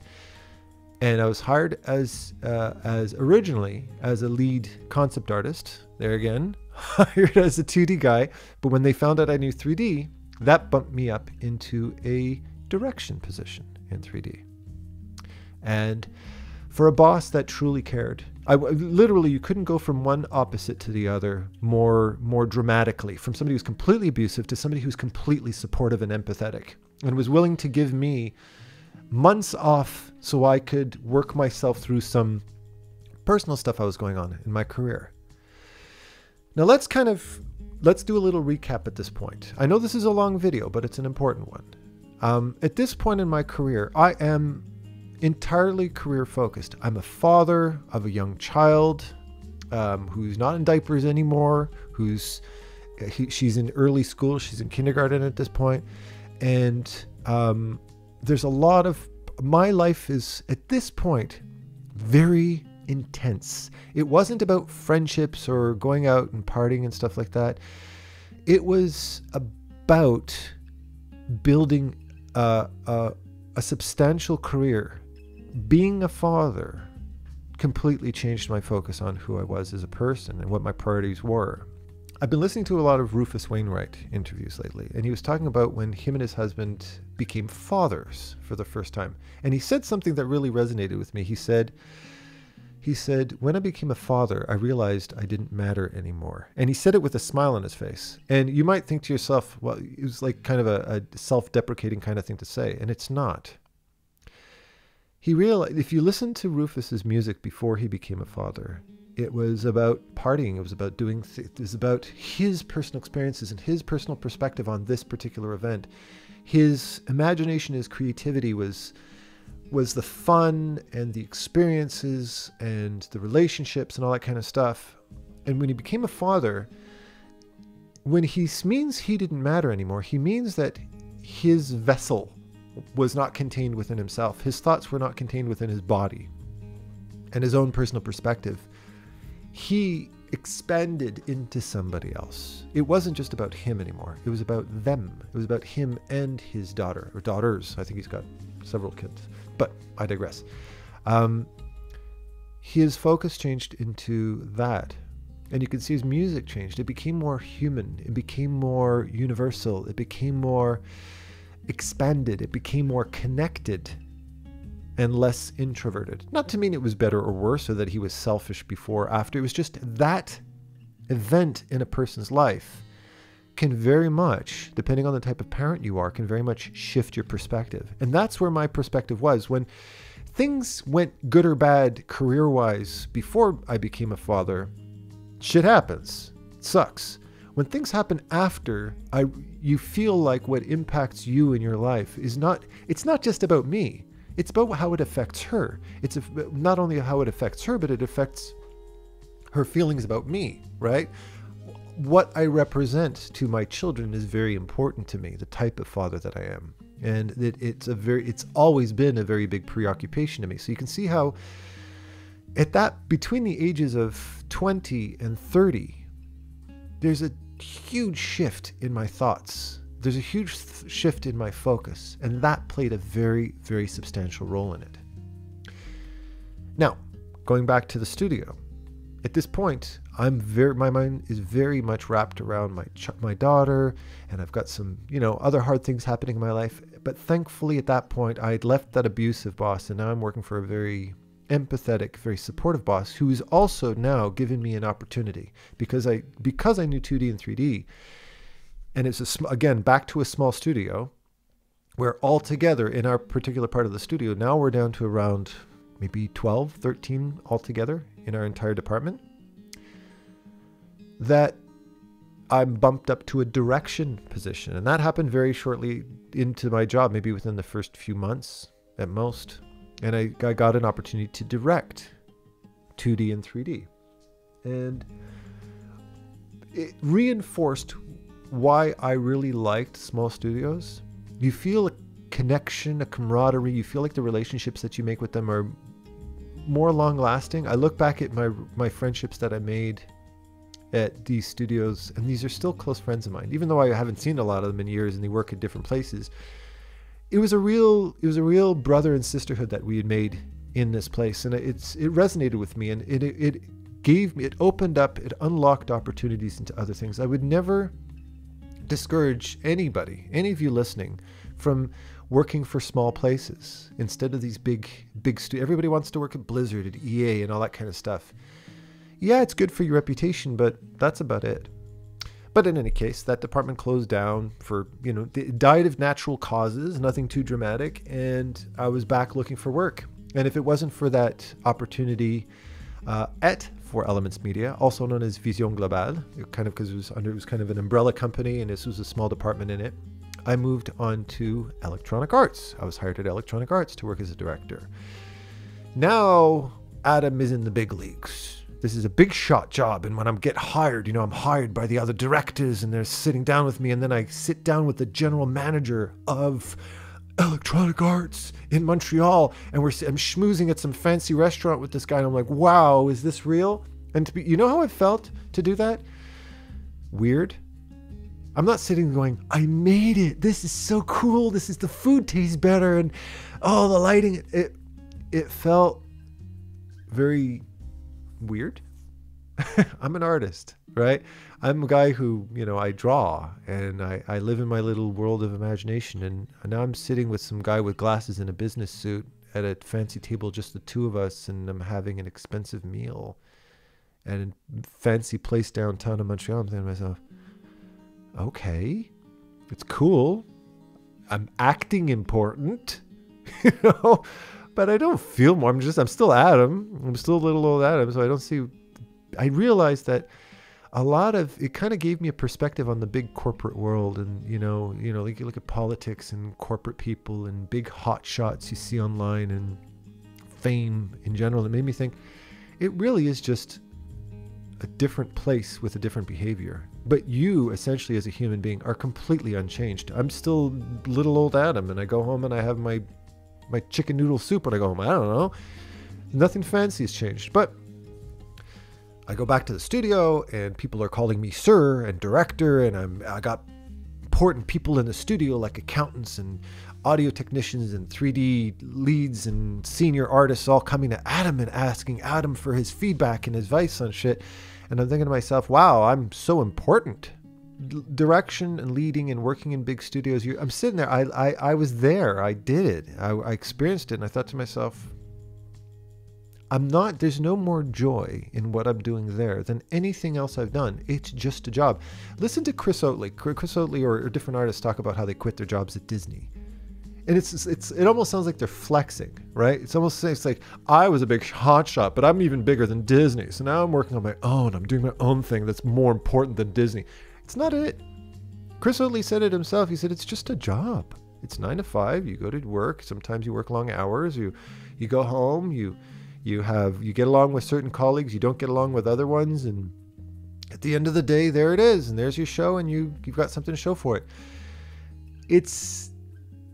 And I was hired as, uh, as originally as a lead concept artist, there again, hired as a two D guy, but when they found out I knew three D, that bumped me up into a direction position in three D. And for a boss that truly cared, I, literally, you couldn't go from one opposite to the other more more dramatically, from somebody who's completely abusive to somebody who's completely supportive and empathetic and was willing to give me months off so I could work myself through some personal stuff I was going on in my career. Now let's kind of, let's do a little recap at this point. I know this is a long video, but it's an important one. Um, at this point in my career, I am entirely career focused. I'm a father of a young child um, who's not in diapers anymore, who's, he, she's in early school, she's in kindergarten at this point. And um, there's a lot of, my life is at this point, very intense. It wasn't about friendships or going out and partying and stuff like that. It was about building a, a, a substantial career. Being a father completely changed my focus on who I was as a person and what my priorities were. I've been listening to a lot of Rufus Wainwright interviews lately, and he was talking about when him and his husband became fathers for the first time. And he said something that really resonated with me. He said, he said, when I became a father, I realized I didn't matter anymore. And he said it with a smile on his face. And you might think to yourself, well, it was like kind of a, a self-deprecating kind of thing to say, and it's not. He realized, if you listen to Rufus's music before he became a father, it was about partying. It was about doing, it was about his personal experiences and his personal perspective on this particular event. His imagination, his creativity was, was the fun and the experiences and the relationships and all that kind of stuff. And when he became a father, when he means he didn't matter anymore, he means that his vessel was not contained within himself. His thoughts were not contained within his body and his own personal perspective. He expanded into somebody else. It wasn't just about him anymore. It was about them. It was about him and his daughter, or daughters. I think he's got several kids, but I digress. Um, his focus changed into that. And you can see his music changed. It became more human. It became more universal. It became more expanded. It became more connected and less introverted. Not to mean it was better or worse, or that he was selfish before or after. It was just that event in a person's life can very much, depending on the type of parent you are, can very much shift your perspective. And that's where my perspective was. When things went good or bad career-wise before I became a father, shit happens. It sucks. When things happen after, I, you feel like what impacts you in your life is not, it's not just about me. It's about how it affects her. It's not only how it affects her, but it affects her feelings about me, right? What I represent to my children is very important to me, the type of father that I am. And it, it's a very, it's always been a very big preoccupation to me. So you can see how at that, between the ages of twenty and thirty, there's a huge shift in my thoughts. There's a huge th- shift in my focus, and that played a very, very substantial role in it. Now, going back to the studio, at this point, I'm very, my mind is very much wrapped around my ch- my daughter, and I've got some, you know, other hard things happening in my life. But thankfully, at that point, I had left that abusive boss, and now I'm working for a very empathetic, very supportive boss who is also now giving me an opportunity because I because I knew two D and three D. And it's, a, again, back to a small studio where all together in our particular part of the studio, now we're down to around maybe twelve, thirteen altogether in our entire department, that I'm bumped up to a direction position. And that happened very shortly into my job, maybe within the first few months at most. And I, I got an opportunity to direct two D and three D. And it reinforced why I really liked small studios. You feel a connection, a camaraderie. You feel like the relationships that you make with them are more long lasting. I look back at my my friendships that I made at these studios, and these are still close friends of mine, even though I haven't seen a lot of them in years and they work at different places. It was a real it was a real brother and sisterhood that we had made in this place, and it's it resonated with me, and it it gave me, it opened up, it unlocked opportunities into other things. I would never discourage anybody, any of you listening, from working for small places instead of these big, big studios. Everybody wants to work at Blizzard, at E A, and all that kind of stuff. Yeah, it's good for your reputation, but that's about it. But in any case, that department closed down for, you know, it died of natural causes, nothing too dramatic, and I was back looking for work. And if it wasn't for that opportunity uh, at Four Elements Media, also known as Vision Globale, kind of because it was under, it was kind of an umbrella company, and this was a small department in it, I moved on to Electronic Arts. I was hired at Electronic Arts to work as a director. Now, Adam is in the big leagues. This is a big shot job, and when I get hired, you know, I'm hired by the other directors, and they're sitting down with me, and then I sit down with the general manager of Electronic Arts in Montreal, and we're I'm schmoozing at some fancy restaurant with this guy, and I'm like, wow, is this real? And to be, you know how I felt to do that? Weird. I'm not sitting going, I made it. This is so cool. This is the food tastes better, and oh, the lighting. It it felt very weird. I'm an artist, right? I'm a guy who, you know, I draw and I, I live in my little world of imagination, and now I'm sitting with some guy with glasses in a business suit at a fancy table, just the two of us, and I'm having an expensive meal at a fancy place downtown in Montreal. I'm thinking to myself, okay, it's cool. I'm acting important, you know? But I don't feel more. I'm just, I'm still Adam. I'm still little old Adam. So I don't see, I realized that a lot of, it kind of gave me a perspective on the big corporate world. And, you know, you know, like you look at politics and corporate people and big hot shots you see online and fame in general. It made me think it really is just a different place with a different behavior. But you, essentially, as a human being, are completely unchanged. I'm still little old Adam, and I go home and I have my my chicken noodle soup when I go home. I don't know. Nothing fancy has changed. But I go back to the studio and people are calling me sir and director, and I'm, I got important people in the studio like accountants and audio technicians and three D leads and senior artists all coming to Adam and asking Adam for his feedback and advice on shit. And I'm thinking to myself, wow, I'm so important. Direction and leading and working in big studios. You, I'm sitting there. I, I, I was there. I did it. I, I experienced it. And I thought to myself, I'm not, there's no more joy in what I'm doing there than anything else I've done. It's just a job. Listen to Chris Oatley, Chris Oatley or, or different artists talk about how they quit their jobs at Disney. And it's, it's, it almost sounds like they're flexing, right? It's almost, it's like, I was a big hot shot, but I'm even bigger than Disney. So now I'm working on my own. I'm doing my own thing that's more important than Disney. It's not it. Chris Oatley said it himself. He said, it's just a job. It's nine to five. You go to work. Sometimes you work long hours. You, you go home. You, you have, you get along with certain colleagues. You don't get along with other ones. And at the end of the day, there it is. And there's your show, and you, you've got something to show for it. It's,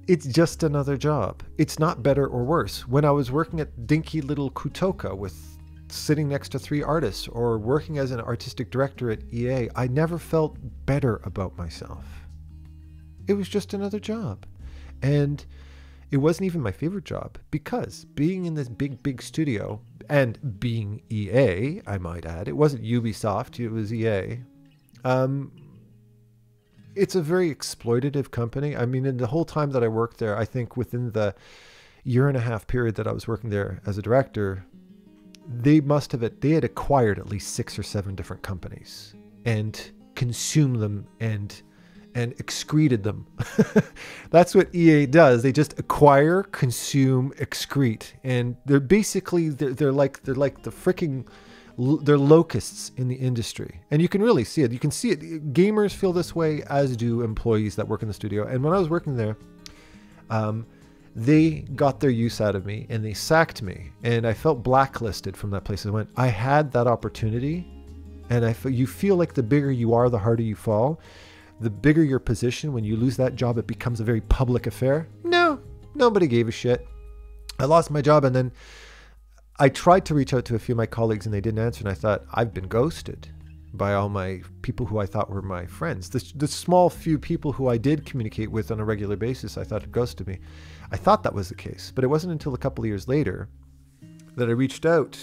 it's just another job. It's not better or worse. When I was working at dinky little Kutoka with sitting next to three artists or working as an artistic director at E A, I never felt better about myself. It was just another job. And it wasn't even my favorite job, because being in this big, big studio and being E A, I might add, it wasn't Ubisoft, it was E A. Um, it's a very exploitative company. I mean, in the whole time that I worked there, I think within the year and a half period that I was working there as a director, they must have, they had acquired at least six or seven different companies and consumed them and, and excreted them. That's what E A does. They just acquire, consume, excrete. And they're basically, they're, they're like, they're like the freaking, they're locusts in the industry. And you can really see it. You can see it. Gamers feel this way, as do employees that work in the studio. And when I was working there, um, they got their use out of me and they sacked me, and I felt blacklisted from that place. I went, I had that opportunity, and I feel, you feel like the bigger you are, the harder you fall. The bigger your position, when you lose that job, it becomes a very public affair. No, nobody gave a shit. I lost my job, and then I tried to reach out to a few of my colleagues and they didn't answer, and I thought, I've been ghosted by all my people who I thought were my friends. The, the small few people who I did communicate with on a regular basis, I thought had ghosted me. I thought that was the case, but it wasn't until a couple of years later that I reached out,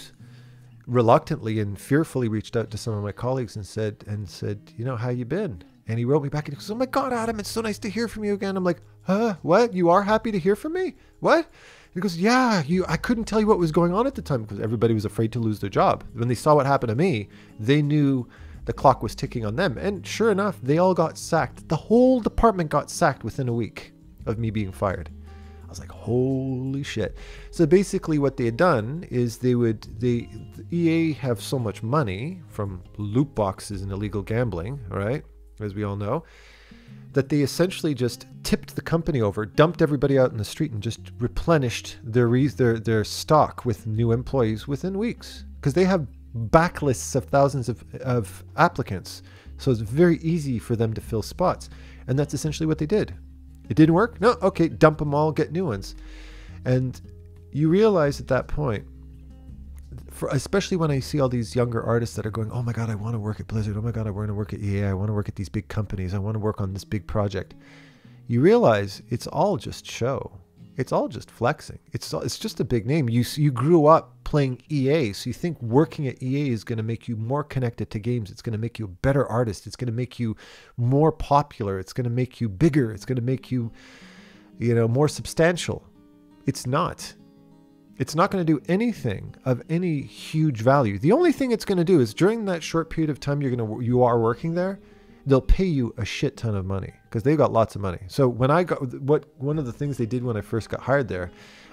reluctantly and fearfully reached out to some of my colleagues and said, and said, you know, how you been? And he wrote me back and he goes, oh my God, Adam, it's so nice to hear from you again. I'm like, huh, what? You are happy to hear from me? What? He goes, yeah, you, I couldn't tell you what was going on at the time, because everybody was afraid to lose their job. When they saw what happened to me, they knew the clock was ticking on them, and sure enough, they all got sacked. The whole department got sacked within a week of me being fired. I was like, holy shit. So basically what they had done is they would, they, the E A have so much money from loot boxes and illegal gambling, right, as we all know, that they essentially just tipped the company over, dumped everybody out in the street, and just replenished their their, their stock with new employees within weeks. Because they have backlists of thousands of, of applicants. So it's very easy for them to fill spots. And that's essentially what they did. It didn't work? No? Okay, dump them all, get new ones. And you realize at that point, for, especially when I see all these younger artists that are going, oh my God, I want to work at Blizzard. Oh my God, I want to work at E A. I want to work at these big companies. I want to work on this big project. You realize it's all just show. It's all just flexing. It's all, it's just a big name. You, you grew up playing E A, so you think working at E A is going to make you more connected to games. It's going to make you a better artist. It's going to make you more popular. It's going to make you bigger. It's going to make you, you know, more substantial. It's not. It's not going to do anything of any huge value. The only thing it's going to do is during that short period of time you're going to, you are working there, they'll pay you a shit ton of money because they've got lots of money. So when I got, what, one of the things they did when I first got hired there,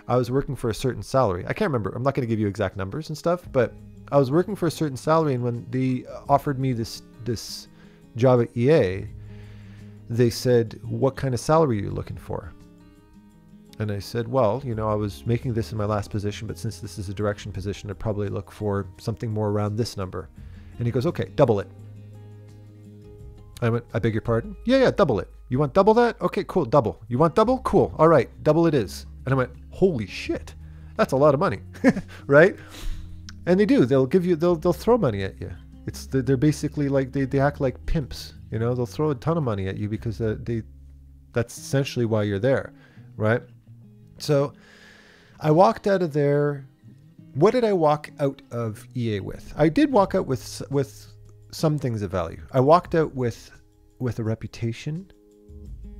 I was working for a certain salary. I can't remember. I'm not going to give you exact numbers and stuff, but I was working for a certain salary. And when they offered me this, this job at E A, they said, what kind of salary are you looking for? And I said, well, you know, I was making this in my last position, but since this is a direction position, I'd probably look for something more around this number. And he goes, okay, double it. I went, I beg your pardon? Yeah, yeah, double it. You want double that? Okay, cool, double. You want double? Cool, all right, double it is. And I went, holy shit, that's a lot of money, right? And they do, they'll give you, they'll, they'll throw money at you. It's, they're basically like, they, they act like pimps, you know, they'll throw a ton of money at you because they, that's essentially why you're there, right? So I walked out of there. What did I walk out of E A with? I did walk out with with some things of value. I walked out with with a reputation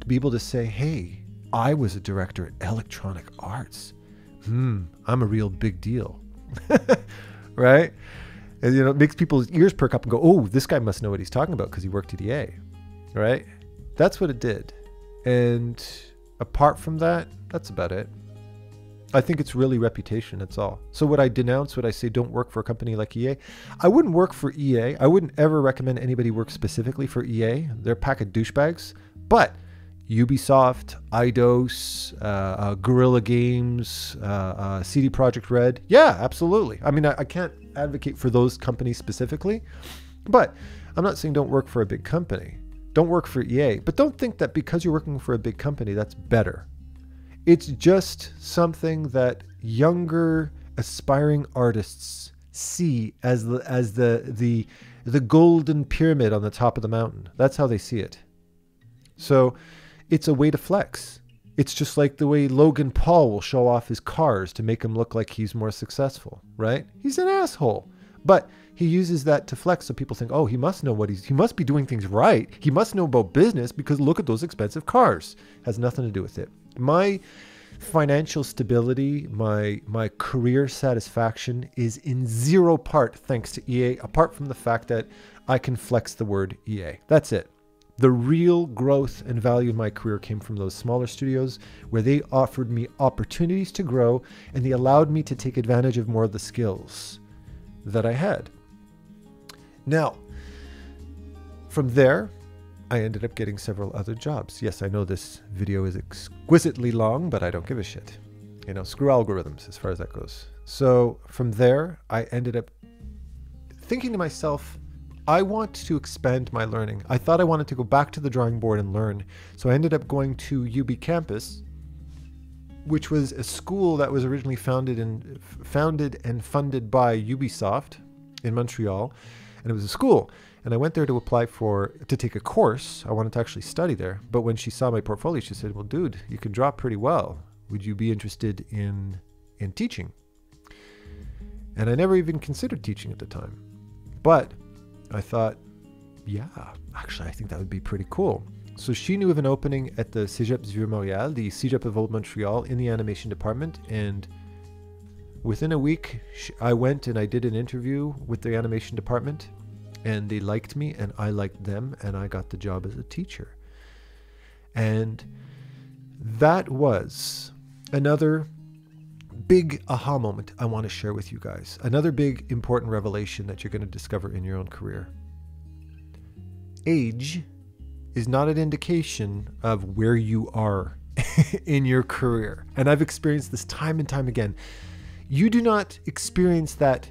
to be able to say, hey, I was a director at Electronic Arts. Hmm, I'm a real big deal. Right? And, you know, it makes people's ears perk up and go, oh, this guy must know what he's talking about because he worked at E A. Right? That's what it did. And apart from that, that's about it. I think it's really reputation, that's all. So would I denounce, would I say don't work for a company like E A? I wouldn't work for E A. I wouldn't ever recommend anybody work specifically for E A. They're a pack of douchebags. But Ubisoft, Eidos, uh, uh, Guerrilla Games, uh, uh, C D Projekt Red. Yeah, absolutely. I mean, I, I can't advocate for those companies specifically, but I'm not saying don't work for a big company. Don't work for E A, but don't think that because you're working for a big company, that's better. It's just something that younger aspiring artists see as the, as the, the, the golden pyramid on the top of the mountain. That's how they see it. So it's a way to flex. It's just like the way Logan Paul will show off his cars to make him look like he's more successful, right? He's an asshole, but he uses that to flex so people think, oh, he must know what he's, he must be doing things right. He must know about business because look at those expensive cars. Has nothing to do with it. My financial stability, my, my career satisfaction is in zero part thanks to E A, apart from the fact that I can flex the word E A. That's it. The real growth and value in my career came from those smaller studios where they offered me opportunities to grow and they allowed me to take advantage of more of the skills that I had. Now, from there, I ended up getting several other jobs. Yes, I know this video is exquisitely long, but I don't give a shit. You know, screw algorithms as far as that goes. So from there, I ended up thinking to myself, I want to expand my learning. I thought I wanted to go back to the drawing board and learn. So I ended up going to U B campus, which was a school that was originally founded and founded and funded by Ubisoft in Montreal. And it was a school, and I went there to apply for, to take a course. I wanted to actually study there, but when she saw my portfolio, she said, well, dude, you can draw pretty well. Would you be interested in, in teaching? And I never even considered teaching at the time, but I thought, yeah, actually, I think that would be pretty cool. So she knew of an opening at the Cégep de Vieux Montréal, the Cégep of Old Montreal, in the animation department, and within a week, I went and I did an interview with the animation department and they liked me and I liked them, and I got the job as a teacher. And that was another big aha moment I want to share with you guys. Another big important revelation that you're going to discover in your own career. Age is not an indication of where you are in your career. And I've experienced this time and time again. You do not experience that,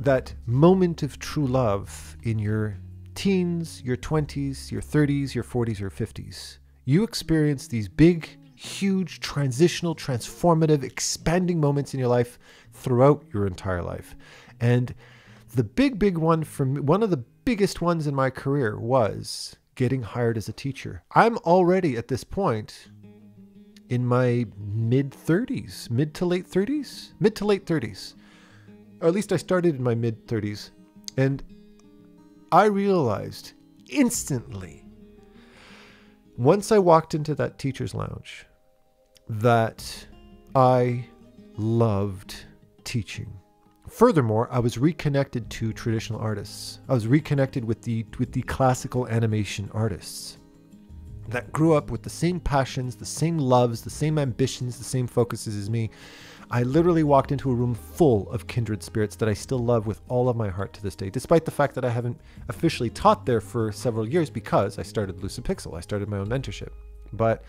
that moment of true love in your teens, your twenties, your thirties, your forties, or fifties. You experience these big, huge, transitional, transformative, expanding moments in your life throughout your entire life. And the big, big one from one of the biggest ones in my career was getting hired as a teacher. I'm already at this point in my mid thirties, mid to late thirties, mid to late thirties, or at least I started in my mid thirties. And I realized instantly, once I walked into that teacher's lounge, that I loved teaching. Furthermore, I was reconnected to traditional artists. I was reconnected with the, with the classical animation artists that grew up with the same passions, the same loves, the same ambitions, the same focuses as me. I literally walked into a room full of kindred spirits that I still love with all of my heart to this day, despite the fact that I haven't officially taught there for several years because I started LucidPixul. I started my own mentorship. But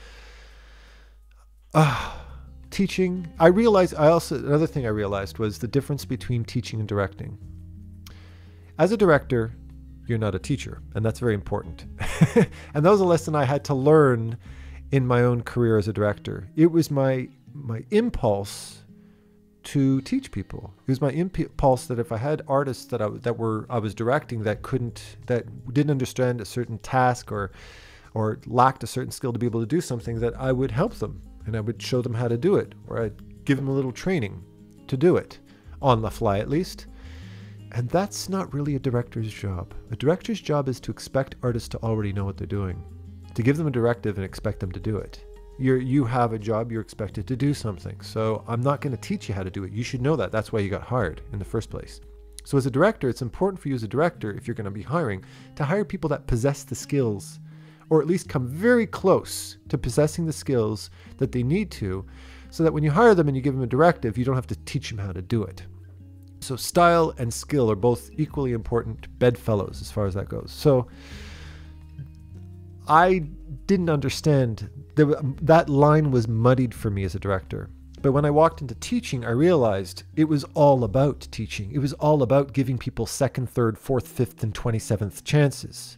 uh, teaching, I realized, I also, another thing I realized was the difference between teaching and directing. As a director, you're not a teacher, and that's very important. And that was a lesson I had to learn in my own career as a director. It was my, my impulse to teach people. It was my impulse that if I had artists that I, that were I was directing that couldn't, that didn't understand a certain task or, or lacked a certain skill to be able to do something, that I would help them and I would show them how to do it, or I'd give them a little training to do it, on the fly at least. And that's not really a director's job. A director's job is to expect artists to already know what they're doing, to give them a directive and expect them to do it. You're, you have a job, you're expected to do something. So I'm not going to teach you how to do it. You should know that. That's why you got hired in the first place. So as a director, it's important for you as a director, if you're going to be hiring, to hire people that possess the skills, or at least come very close to possessing the skills that they need to, so that when you hire them and you give them a directive, you don't have to teach them how to do it. So style and skill are both equally important bedfellows as far as that goes. So I didn't understand. That line was muddied for me as a director. But when I walked into teaching, I realized it was all about teaching. It was all about giving people second, third, fourth, fifth, and twenty-seventh chances,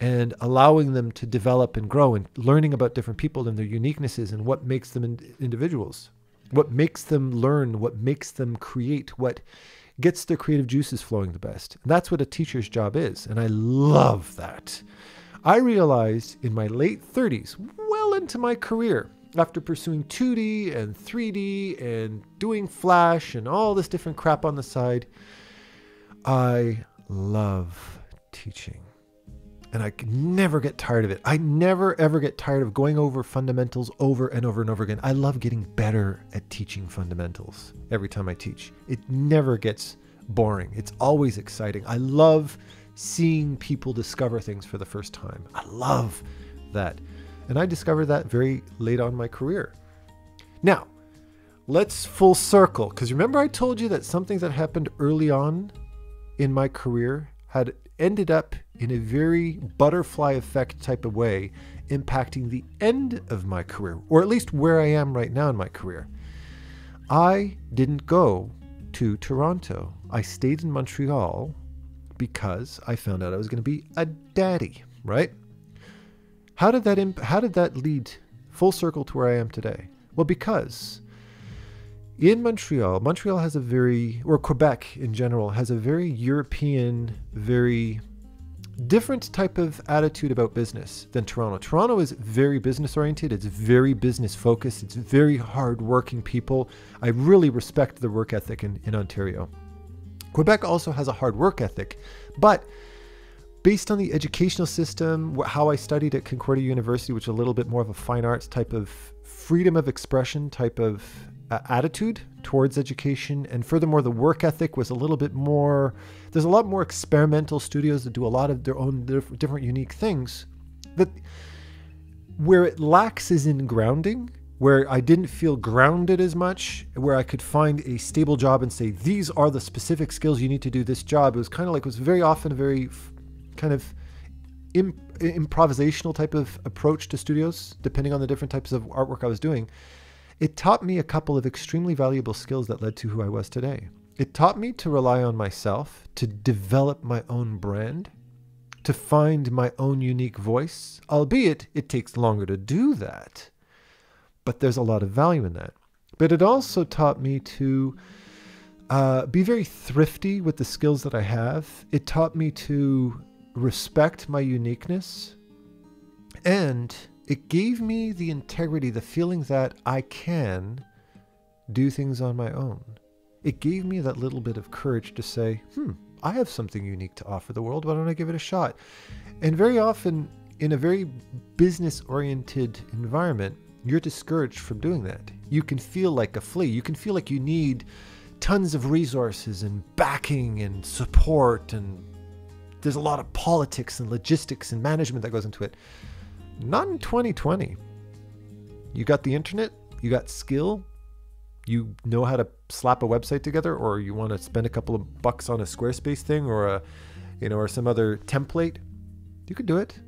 and allowing them to develop and grow, and learning about different people and their uniquenesses and what makes them individuals, what makes them learn, what makes them create, what gets their creative juices flowing the best. And that's what a teacher's job is. And I love that. I realized in my late thirties, well into my career, after pursuing two D and three D and doing Flash and all this different crap on the side, I love teaching. And I can never get tired of it. I never ever get tired of going over fundamentals over and over and over again. I love getting better at teaching fundamentals every time I teach. It never gets boring. It's always exciting. I love seeing people discover things for the first time. I love that. And I discovered that very late on in my career. Now, let's full circle. Because remember I told you that something that happened early on in my career had ended up in a very butterfly effect type of way impacting the end of my career, or at least where I am right now in my career. I didn't go to Toronto. I stayed in Montreal because I found out I was going to be a daddy, right? How did that imp how did that lead full circle to where I am today? Well, because in Montreal, Montreal has a very, or Quebec in general, has a very European, very different type of attitude about business than Toronto. Toronto is very business oriented. It's very business focused. It's very hardworking people. I really respect the work ethic in, in Ontario. Quebec also has a hard work ethic, but based on the educational system, how I studied at Concordia University, which is a little bit more of a fine arts type of freedom of expression type of uh, attitude towards education. And furthermore, the work ethic was a little bit more, there's a lot more experimental studios that do a lot of their own diff- different unique things. That where it lacks is in grounding, where I didn't feel grounded as much, where I could find a stable job and say, these are the specific skills you need to do this job. It was kind of like, it was very often a very kind of imp improvisational type of approach to studios, depending on the different types of artwork I was doing. It taught me a couple of extremely valuable skills that led to who I was today. It taught me to rely on myself, to develop my own brand, to find my own unique voice, albeit it takes longer to do that, but there's a lot of value in that. But it also taught me to uh, be very thrifty with the skills that I have. It taught me to respect my uniqueness, and it gave me the integrity, the feeling that I can do things on my own. It gave me that little bit of courage to say, hmm, I have something unique to offer the world. Why don't I give it a shot? And very often in a very business-oriented environment, you're discouraged from doing that. You can feel like a flea. You can feel like you need tons of resources and backing and support, and there's a lot of politics and logistics and management that goes into it. Not in twenty twenty. You got the internet, you got skill, you know how to slap a website together, or you want to spend a couple of bucks on a Squarespace thing or a, you know, or some other template. You can do it.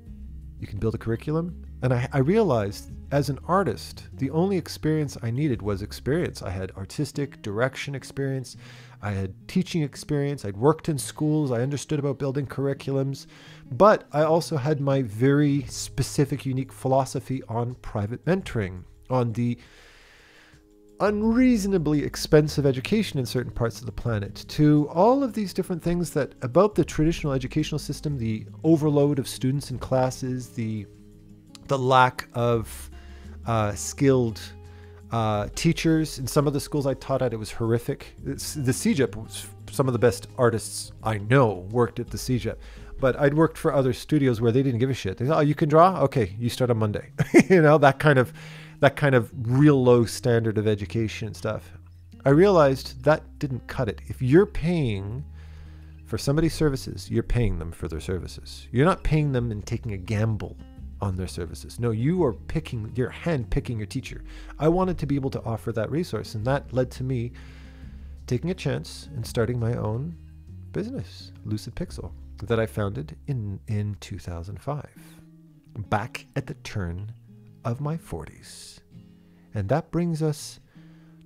You can build a curriculum. And I, I realized as an artist, the only experience I needed was experience. I had artistic direction experience. I had teaching experience. I'd worked in schools. I understood about building curriculums, but I also had my very specific, unique philosophy on private mentoring, on the unreasonably expensive education in certain parts of the planet, to all of these different things that about the traditional educational system, the overload of students in classes, the the lack of uh, skilled uh, teachers. In some of the schools I taught at, it was horrific. It's, the Cégep, was, some of the best artists I know worked at the Cégep, but I'd worked for other studios where they didn't give a shit. They said, oh, you can draw? Okay, you start on Monday. You know, that kind of, that kind of real low standard of education and stuff. I realized that didn't cut it. If you're paying for somebody's services, you're paying them for their services. You're not paying them and taking a gamble on their services. No, you are picking, you're hand picking your teacher. I wanted to be able to offer that resource, and that led to me taking a chance and starting my own business, LucidPixul, that I founded in, in two thousand five, back at the turn of my forties. And that brings us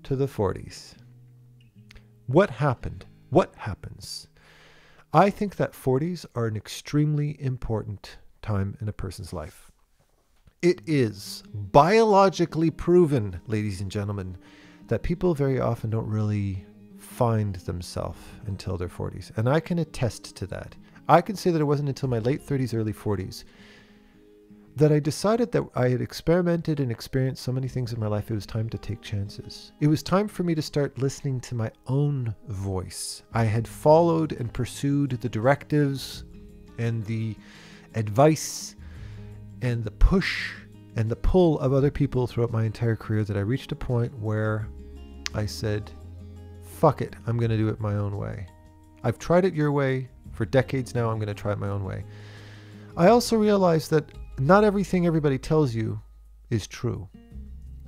to the forties. What happened? What happens? I think that forties are an extremely important time in a person's life. It is biologically proven, ladies and gentlemen, that people very often don't really find themselves until their forties. And I can attest to that. I can say that it wasn't until my late thirties, early forties that I decided that I had experimented and experienced so many things in my life, it was time to take chances. It was time for me to start listening to my own voice. I had followed and pursued the directives and the advice and the push and the pull of other people throughout my entire career, that I reached a point where I said, fuck it, I'm going to do it my own way. I've tried it your way for decades now, I'm going to try it my own way. I also realized that not everything everybody tells you is true.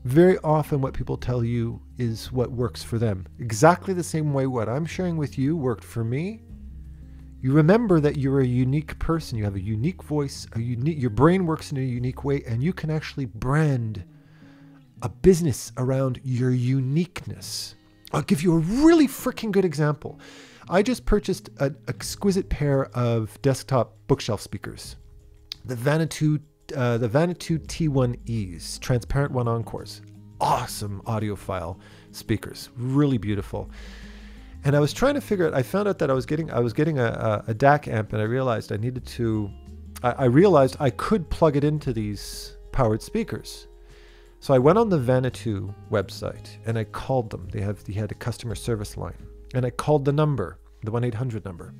Very often what people tell you is what works for them. Exactly the same way what I'm sharing with you worked for me. You remember that you're a unique person. You have a unique voice, a unique, your brain works in a unique way, and you can actually brand a business around your uniqueness. I'll give you a really freaking good example. I just purchased an exquisite pair of desktop bookshelf speakers. The Manitou, uh, the Manitou T one E's, transparent one encores, awesome audiophile speakers, really beautiful. And I was trying to figure out, I found out that I was getting, I was getting a, a, a D A C amp, and I realized I needed to, I, I realized I could plug it into these powered speakers. So I went on the Manitou website and I called them. They have, they had a customer service line, and I called the number, the one eight hundred number,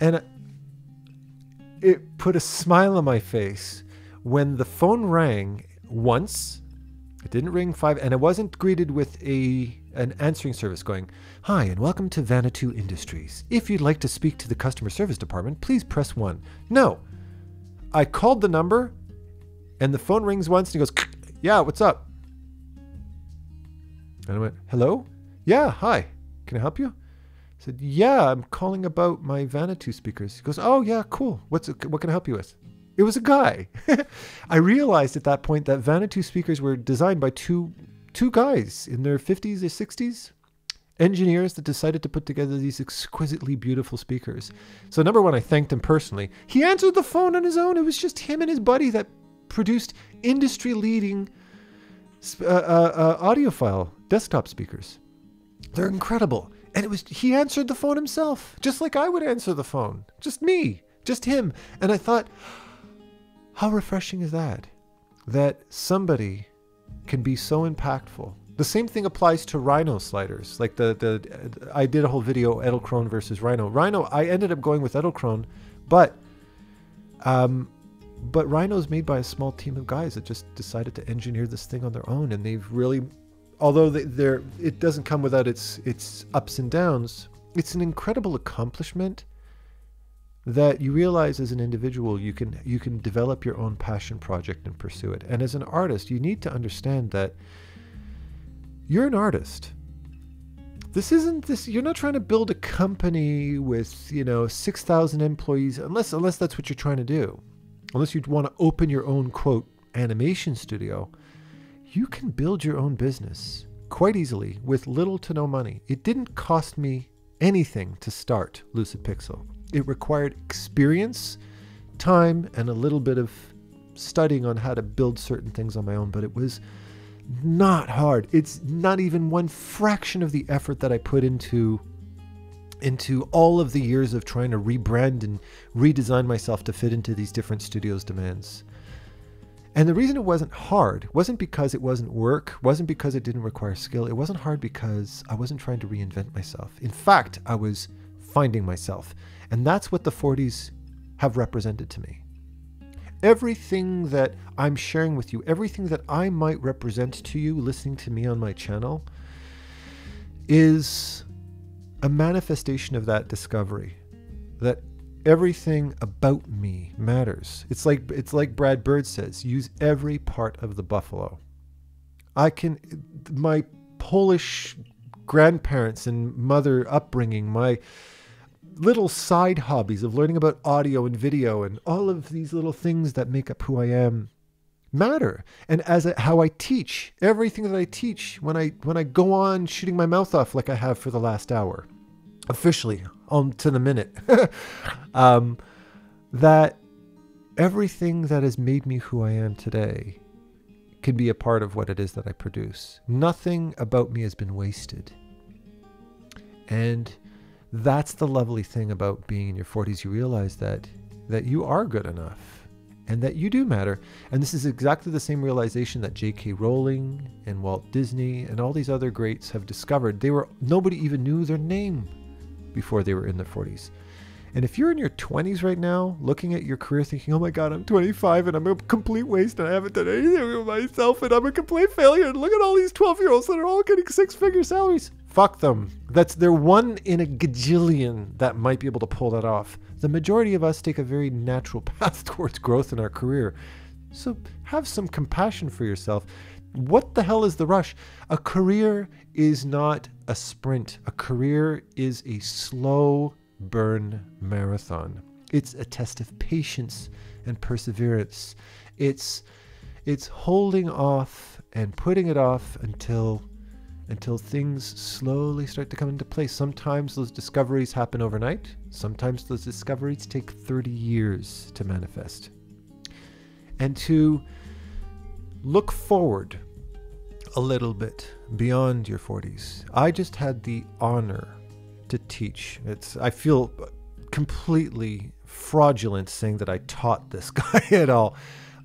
and I, it put a smile on my face when the phone rang once It didn't ring five, and it wasn't greeted with a an answering service going, "Hi, and welcome to Manitou Industries. If you'd like to speak to the customer service department, please press one." No. I called the number, and the phone rings once, and he goes, "Yeah, what's up?" And I went, "Hello? Yeah, hi. Can I help you?" I said, "Yeah, I'm calling about my Manitou speakers." He goes, "Oh, yeah, cool. What's what can I help you with?" It was a guy. I realized at that point that Manitou speakers were designed by two two guys in their fifties or sixties, engineers that decided to put together these exquisitely beautiful speakers. So number one, I thanked him personally. He answered the phone on his own. It was just him and his buddy that produced industry-leading uh, uh, uh, audiophile desktop speakers. They're incredible. And it was he answered the phone himself, just like I would answer the phone. Just me, just him. And I thought, how refreshing is that? That somebody can be so impactful. The same thing applies to Rhino sliders. Like the, the I did a whole video, Edelkrone versus Rhino. Rhino, I ended up going with Edelkrone, but um, but Rhino's made by a small team of guys that just decided to engineer this thing on their own, and they've really, although they're, it doesn't come without its its ups and downs, it's an incredible accomplishment that you realize as an individual you can you can develop your own passion project and pursue it. And as an artist, you need to understand that you're an artist. This isn't this you're not trying to build a company with, you know, six thousand employees, unless unless that's what you're trying to do. Unless you'd want to open your own quote animation studio, you can build your own business quite easily with little to no money. It didn't cost me anything to start LucidPixul. It required experience, time, and a little bit of studying on how to build certain things on my own, but it was not hard. It's not even one fraction of the effort that I put into, into all of the years of trying to rebrand and redesign myself to fit into these different studios' demands. And the reason it wasn't hard wasn't because it wasn't work, wasn't because it didn't require skill. It wasn't hard because I wasn't trying to reinvent myself. In fact, I was finding myself. And that's what the forties have represented to me. Everything that I'm sharing with you, everything that I might represent to you listening to me on my channel, is a manifestation of that discovery, that everything about me matters. It's like, it's like Brad Bird says, use every part of the buffalo. I can, my Polish grandparents and mother upbringing, my little side hobbies of learning about audio and video and all of these little things that make up who I am matter. And as a, how I teach, everything that I teach, when I when I go on shooting my mouth off like I have for the last hour, officially on to the minute, um, that everything that has made me who I am today can be a part of what it is that I produce. Nothing about me has been wasted. And that's the lovely thing about being in your forties. You realize that that you are good enough and that you do matter. And this is exactly the same realization that J K Rowling and Walt Disney and all these other greats have discovered. They were, nobody even knew their name before they were in their forties. And if you're in your twenties right now, looking at your career thinking, "Oh my God, I'm twenty-five and I'm a complete waste and I haven't done anything with myself and I'm a complete failure, and look at all these twelve-year-olds that are all getting six-figure salaries." Fuck them. That's their one in a gajillion that might be able to pull that off. The majority of us take a very natural path towards growth in our career. So have some compassion for yourself. What the hell is the rush? A career is not a sprint. A career is a slow burn marathon. It's a test of patience and perseverance. It's it's holding off and putting it off until until things slowly start to come into place. Sometimes those discoveries happen overnight. Sometimes those discoveries take thirty years to manifest. And to look forward a little bit beyond your forties. I just had the honor to teach. It's, I feel completely fraudulent saying that I taught this guy at all,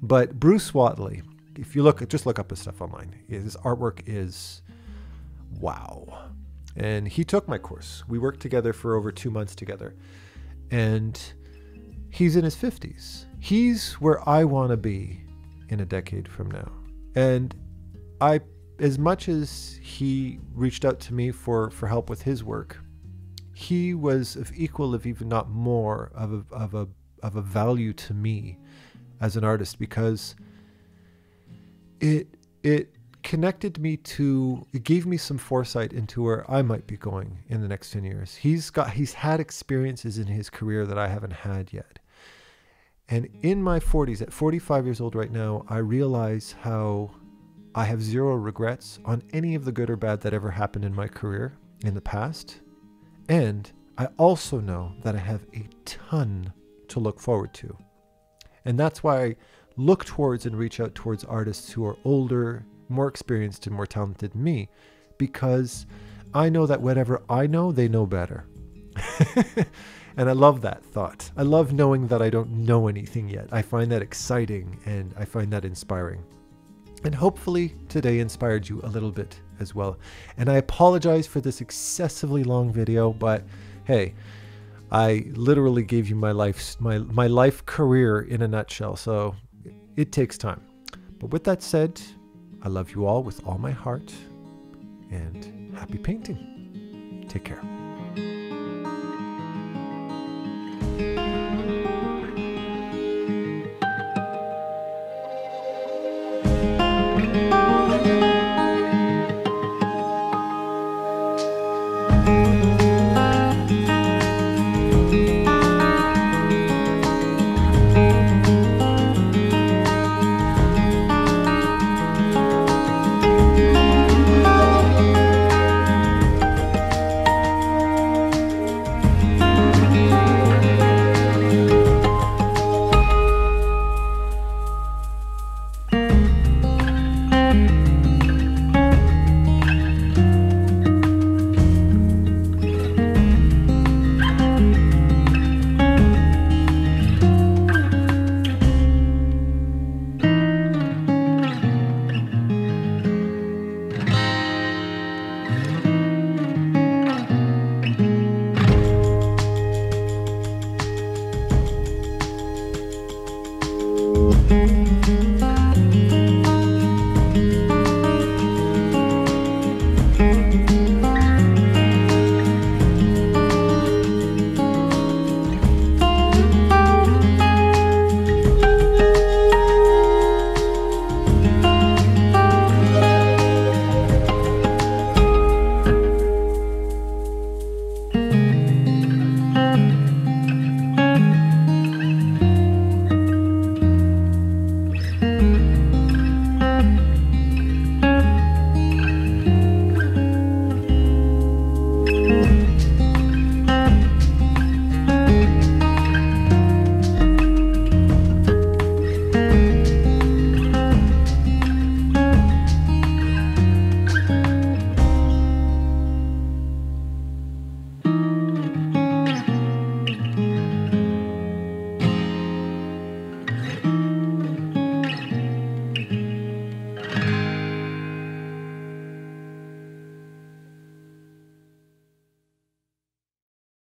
but Bruce Watley, if you look, just look up his stuff online. His artwork is wow. And he took my course. We worked together for over two months together. And he's in his fifties. He's where I want to be in a decade from now. And I, as much as he reached out to me for, for help with his work, he was of equal, if even not more, of a, of a, of a value to me as an artist, because it, it connected me to, it gave me some foresight into where I might be going in the next ten years. He's got, he's had experiences in his career that I haven't had yet. And in my forties, at forty-five years old right now, I realize how I have zero regrets on any of the good or bad that ever happened in my career in the past. And I also know that I have a ton to look forward to. And that's why I look towards and reach out towards artists who are older, more experienced, and more talented than me, because I know that whatever I know, they know better. And I love that thought. I love knowing that I don't know anything yet. I find that exciting, and I find that inspiring. And hopefully today inspired you a little bit as well. And I apologize for this excessively long video, but hey, I literally gave you my life, my, my life career in a nutshell. So it takes time. But with that said, I love you all with all my heart, and happy painting. Take care.